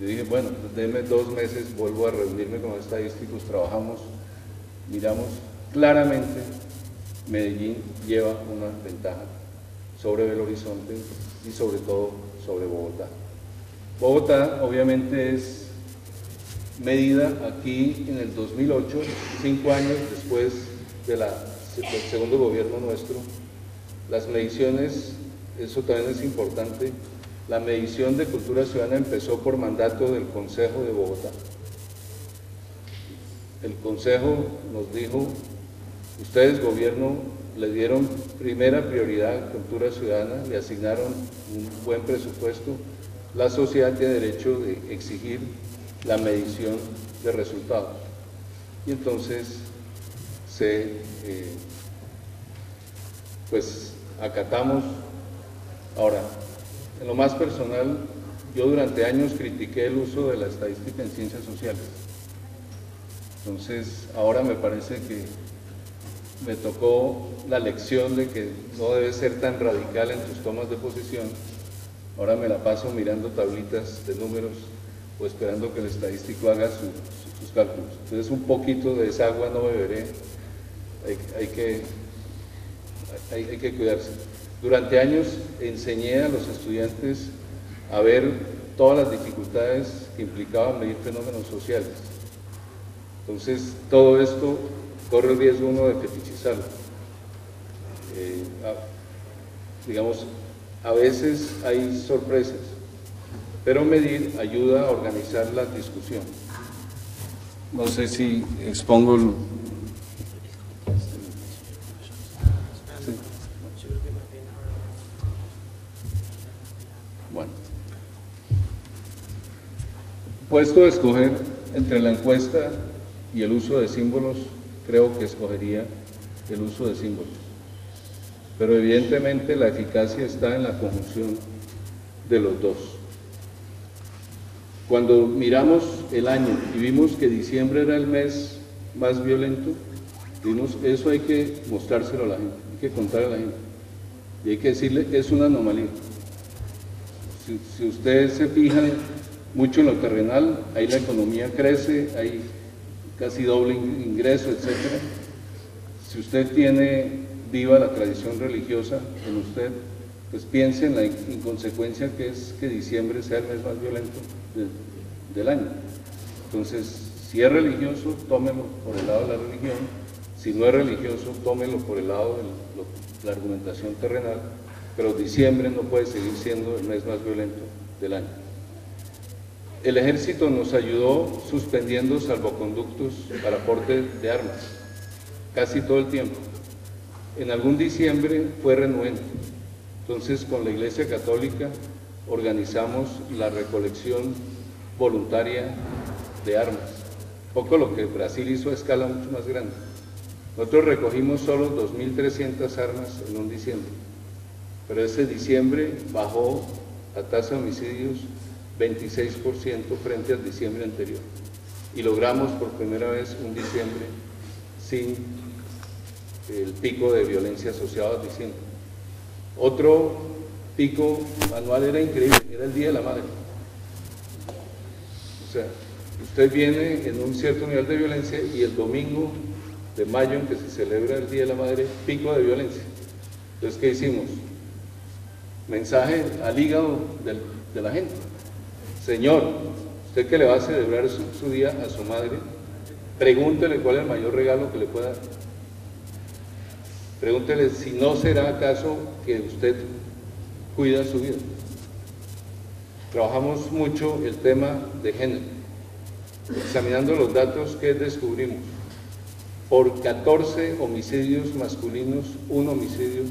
Yo dije, bueno, pues denme dos meses, vuelvo a reunirme con los estadísticos, trabajamos, miramos. Claramente Medellín lleva una ventaja sobre Belo Horizonte y sobre todo sobre Bogotá. Bogotá obviamente es medida aquí en el dos mil ocho, cinco años después de la del segundo gobierno nuestro. Las mediciones, eso también es importante, la medición de cultura ciudadana empezó por mandato del Consejo de Bogotá. El Consejo nos dijo, ustedes gobierno le dieron primera prioridad a cultura ciudadana, le asignaron un buen presupuesto, la sociedad tiene derecho de exigir la medición de resultados. Y entonces se eh, pues acatamos. Ahora, en lo más personal, yo durante años critiqué el uso de la estadística en ciencias sociales. Entonces, ahora me parece que me tocó la lección de que no debes ser tan radical en tus tomas de posición. Ahora me la paso mirando tablitas de números o esperando que el estadístico haga su, su, sus cálculos. Entonces, un poquito de esa agua no beberé. Hay, hay que... Hay, hay que cuidarse. Durante años enseñé a los estudiantes a ver todas las dificultades que implicaban medir fenómenos sociales. Entonces, todo esto corre el riesgo uno de fetichizarlo. Eh, a, digamos, a veces hay sorpresas, pero medir ayuda a organizar la discusión. No sé si expongo el... Puesto a escoger entre la encuesta y el uso de símbolos, creo que escogería el uso de símbolos. Pero evidentemente la eficacia está en la conjunción de los dos. Cuando miramos el año y vimos que diciembre era el mes más violento, vimos eso hay que mostrárselo a la gente, hay que contar a la gente. Y hay que decirle, es una anomalía. Si, si ustedes se fijan mucho en lo terrenal, ahí la economía crece, hay casi doble ingreso, etcétera. Si usted tiene viva la tradición religiosa en usted, pues piense en la inconsecuencia que es que diciembre sea el mes más violento de, del año. Entonces, si es religioso, tómelo por el lado de la religión. Si no es religioso, tómelo por el lado de lo, la argumentación terrenal. Pero diciembre no puede seguir siendo el mes más violento del año. El ejército nos ayudó suspendiendo salvoconductos para porte de armas, casi todo el tiempo. En algún diciembre fue renuente. Entonces, con la Iglesia Católica organizamos la recolección voluntaria de armas. Poco lo que Brasil hizo a escala mucho más grande. Nosotros recogimos solo dos mil trescientas armas en un diciembre. Pero ese diciembre bajó la tasa de homicidios veintiséis por ciento frente al diciembre anterior, y logramos por primera vez un diciembre sin el pico de violencia asociado a diciembre. Otro pico anual era increíble, era el Día de la Madre. O sea, usted viene en un cierto nivel de violencia y el domingo de mayo en que se celebra el Día de la Madre, pico de violencia. Entonces, ¿qué hicimos? Mensaje al hígado del, de la gente. Señor, usted que le va a celebrar su, su día a su madre, pregúntele cuál es el mayor regalo que le pueda dar. Pregúntele si no será acaso que usted cuida su vida. Trabajamos mucho el tema de género. Examinando los datos que descubrimos, por catorce homicidios masculinos, un homicidio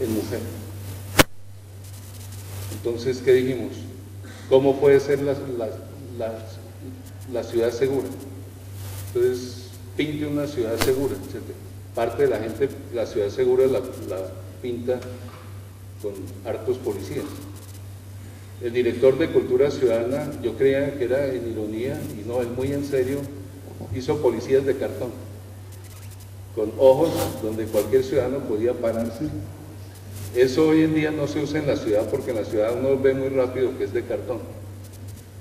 en mujer. Entonces, ¿qué dijimos? ¿Cómo puede ser la, la, la, la ciudad segura? Entonces, pinte una ciudad segura, etcétera. Parte de la gente, la ciudad segura la, la pinta con hartos policías. El director de Cultura Ciudadana, yo creía que era en ironía, y no, él muy en serio, hizo policías de cartón, con ojos donde cualquier ciudadano podía pararse. Eso hoy en día no se usa en la ciudad, porque en la ciudad uno ve muy rápido que es de cartón.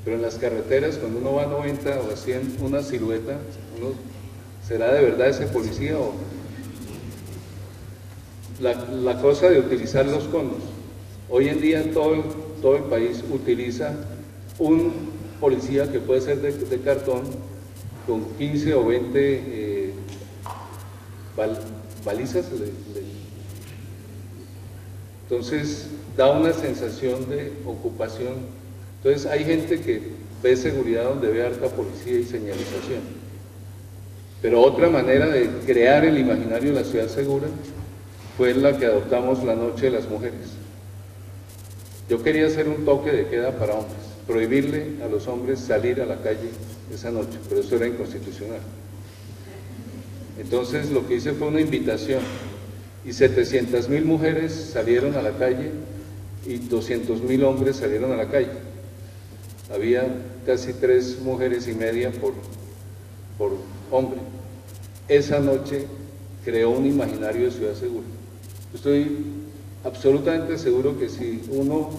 Pero en las carreteras, cuando uno va a noventa o a cien, una silueta, uno, ¿será de verdad ese policía? O... La, la cosa de utilizar los conos. Hoy en día todo, todo el país utiliza un policía que puede ser de, de cartón, con quince o veinte eh, bal, balizas. Le, le, Entonces, da una sensación de ocupación. Entonces, hay gente que ve seguridad donde ve harta policía y señalización. Pero otra manera de crear el imaginario de la ciudad segura fue la que adoptamos la Noche de las Mujeres. Yo quería hacer un toque de queda para hombres, prohibirle a los hombres salir a la calle esa noche, pero eso era inconstitucional. Entonces, lo que hice fue una invitación. Y setecientas mil mujeres salieron a la calle y doscientos mil hombres salieron a la calle. Había casi tres mujeres y media por, por hombre. Esa noche creó un imaginario de ciudad segura. Estoy absolutamente seguro que si uno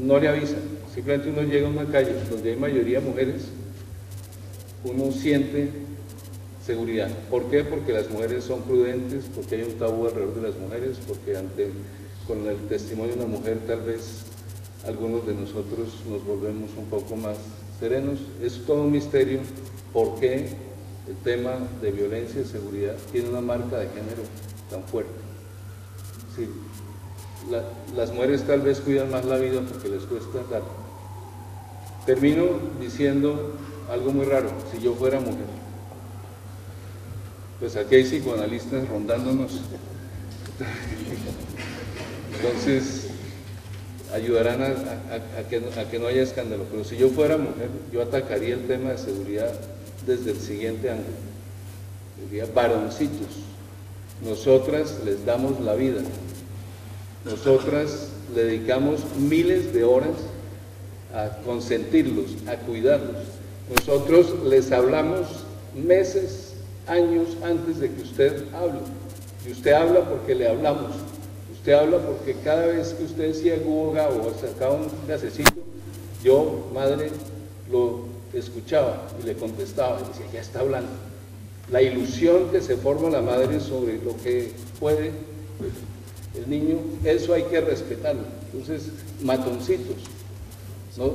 no le avisa, simplemente uno llega a una calle donde hay mayoría mujeres, uno siente seguridad. ¿Por qué? Porque las mujeres son prudentes, porque hay un tabú alrededor de las mujeres, porque ante, con el testimonio de una mujer tal vez algunos de nosotros nos volvemos un poco más serenos. Es todo un misterio por qué el tema de violencia y seguridad tiene una marca de género tan fuerte. Sí, la, las mujeres tal vez cuidan más la vida porque les cuesta dar. Termino diciendo algo muy raro: si yo fuera mujer. Pues aquí hay psicoanalistas rondándonos. Entonces, ayudarán a, a, a, que, a que no haya escándalo. Pero si yo fuera mujer, yo atacaría el tema de seguridad desde el siguiente ángulo. Diría, varoncitos, nosotras les damos la vida. Nosotras le dedicamos miles de horas a consentirlos, a cuidarlos. Nosotros les hablamos meses, años antes de que usted hable. Y usted habla porque le hablamos. Usted habla porque cada vez que usted decía Google o sacaba un gasecito, yo, madre, lo escuchaba y le contestaba. Y decía, ya está hablando. La ilusión que se forma la madre sobre lo que puede el niño, eso hay que respetarlo. Entonces, matoncitos, no,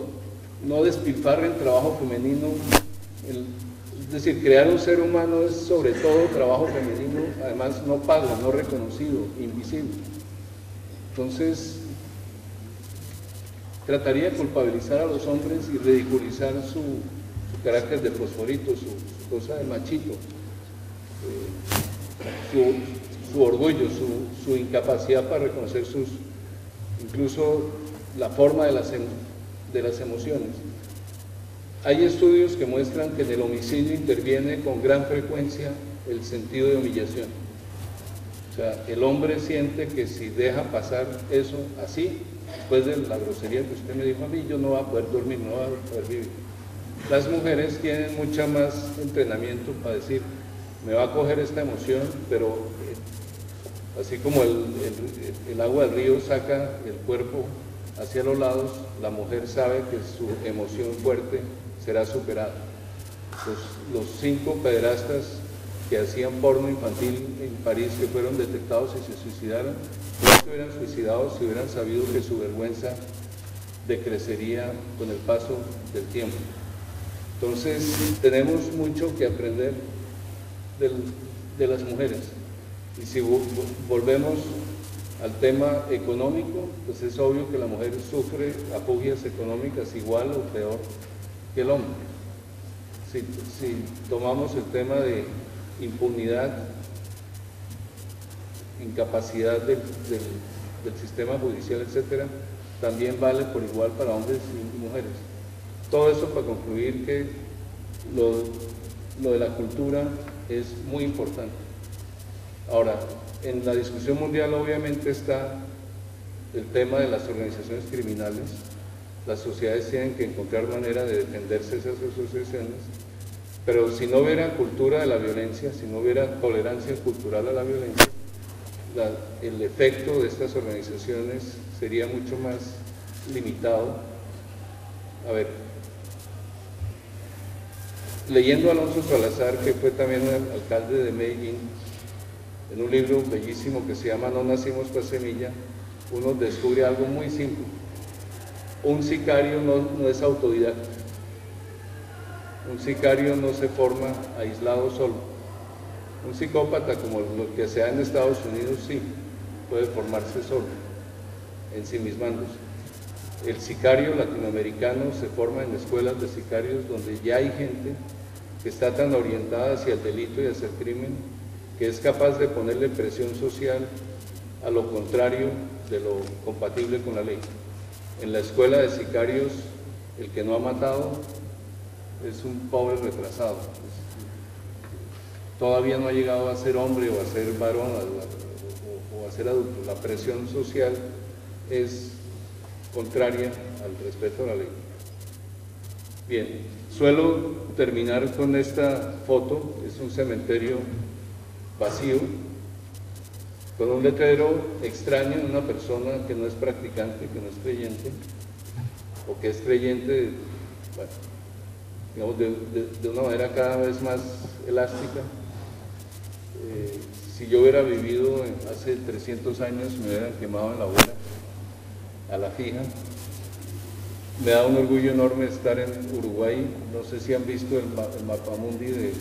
no despilfarren trabajo femenino. El, Es decir, crear un ser humano es sobre todo trabajo femenino, además no pago, no reconocido, invisible. Entonces, trataría de culpabilizar a los hombres y ridiculizar su, su carácter de fosforito, su, su cosa de machito, eh, su, su orgullo, su, su incapacidad para reconocer sus, incluso la forma de las, de las emociones. Hay estudios que muestran que en el homicidio interviene con gran frecuencia el sentido de humillación. O sea, el hombre siente que si deja pasar eso así, después de la grosería que usted me dijo a mí, yo no voy a poder dormir, no voy a poder vivir. Las mujeres tienen mucho más entrenamiento para decir, me va a coger esta emoción, pero Así como el, el, el agua del río saca el cuerpo hacia los lados, la mujer sabe que su emoción fuerte será superada. Los, los cinco pederastas que hacían porno infantil en París, que fueron detectados y se suicidaron, no se hubieran suicidado si hubieran sabido que su vergüenza decrecería con el paso del tiempo. Entonces, tenemos mucho que aprender del, de las mujeres. Y si volvemos al tema económico, pues es obvio que la mujer sufre apugias económicas igual o peor que el hombre. Si, si tomamos el tema de impunidad, incapacidad del, del, del sistema judicial, etcétera, también vale por igual para hombres y mujeres. Todo eso para concluir que lo, lo de la cultura es muy importante. Ahora, en la discusión mundial obviamente está el tema de las organizaciones criminales. Las sociedades tienen que encontrar manera de defenderse esas asociaciones, pero si no hubiera cultura de la violencia, si no hubiera tolerancia cultural a la violencia, la, el efecto de estas organizaciones sería mucho más limitado. A ver, leyendo a Alonso Salazar, que fue también alcalde de Medellín, en un libro bellísimo que se llama No nacimos para semilla, uno descubre algo muy simple. Un sicario no, no es autodidacta. Un sicario no se forma aislado solo. Un psicópata, como lo que se da en Estados Unidos, sí, puede formarse solo, ensimismándose. El sicario latinoamericano se forma en escuelas de sicarios donde ya hay gente que está tan orientada hacia el delito y hacia el crimen, que es capaz de ponerle presión social a lo contrario de lo compatible con la ley. En la escuela de sicarios, el que no ha matado es un pobre retrasado. Todavía no ha llegado a ser hombre o a ser varón o a ser adulto. La presión social es contraria al respeto a la ley. Bien, suelo terminar con esta foto. Es un cementerio vacío, con un letrero extraño de una persona que no es practicante, que no es creyente, o que es creyente, bueno, digamos, de, de, de una manera cada vez más elástica. Eh, si yo hubiera vivido hace trescientos años, me hubieran quemado en la boca, a la fija. Me da un orgullo enorme estar en Uruguay. No sé si han visto el, ma el mapamundi de,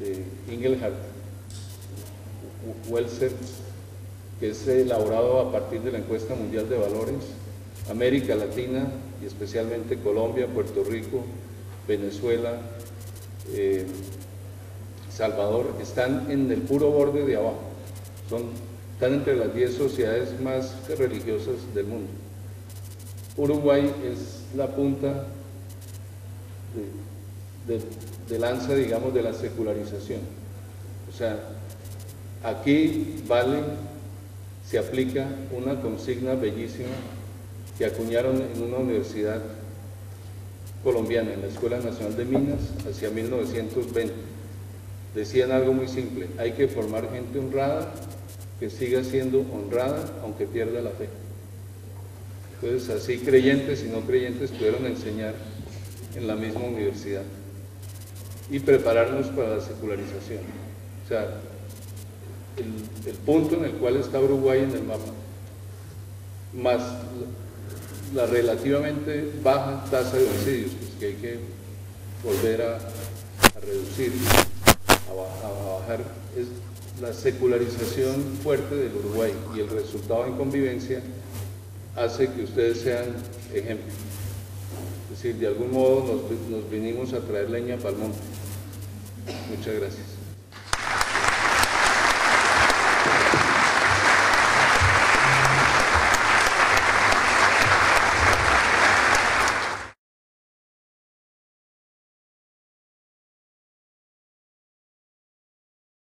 de Ingelhardt, Welser, que es elaborado a partir de la encuesta mundial de valores. América Latina, y especialmente Colombia, Puerto Rico, Venezuela, eh, Salvador, están en el puro borde de abajo. Son, están entre las diez sociedades más religiosas del mundo. Uruguay es la punta de, de, de lanza, digamos, de la secularización. O sea, aquí vale, se aplica una consigna bellísima que acuñaron en una universidad colombiana, en la Escuela Nacional de Minas, hacia mil novecientos veinte. Decían algo muy simple: hay que formar gente honrada que siga siendo honrada aunque pierda la fe. Entonces, así creyentes y no creyentes pudieron enseñar en la misma universidad y prepararnos para la secularización. O sea, El, el punto en el cual está Uruguay en el mapa, más la, la relativamente baja tasa de homicidios, pues que hay que volver a, a reducir, a, a bajar, es la secularización fuerte del Uruguay, y el resultado en convivencia hace que ustedes sean ejemplo. Es decir, de algún modo nos, nos vinimos a traer leña para el monte. Muchas gracias.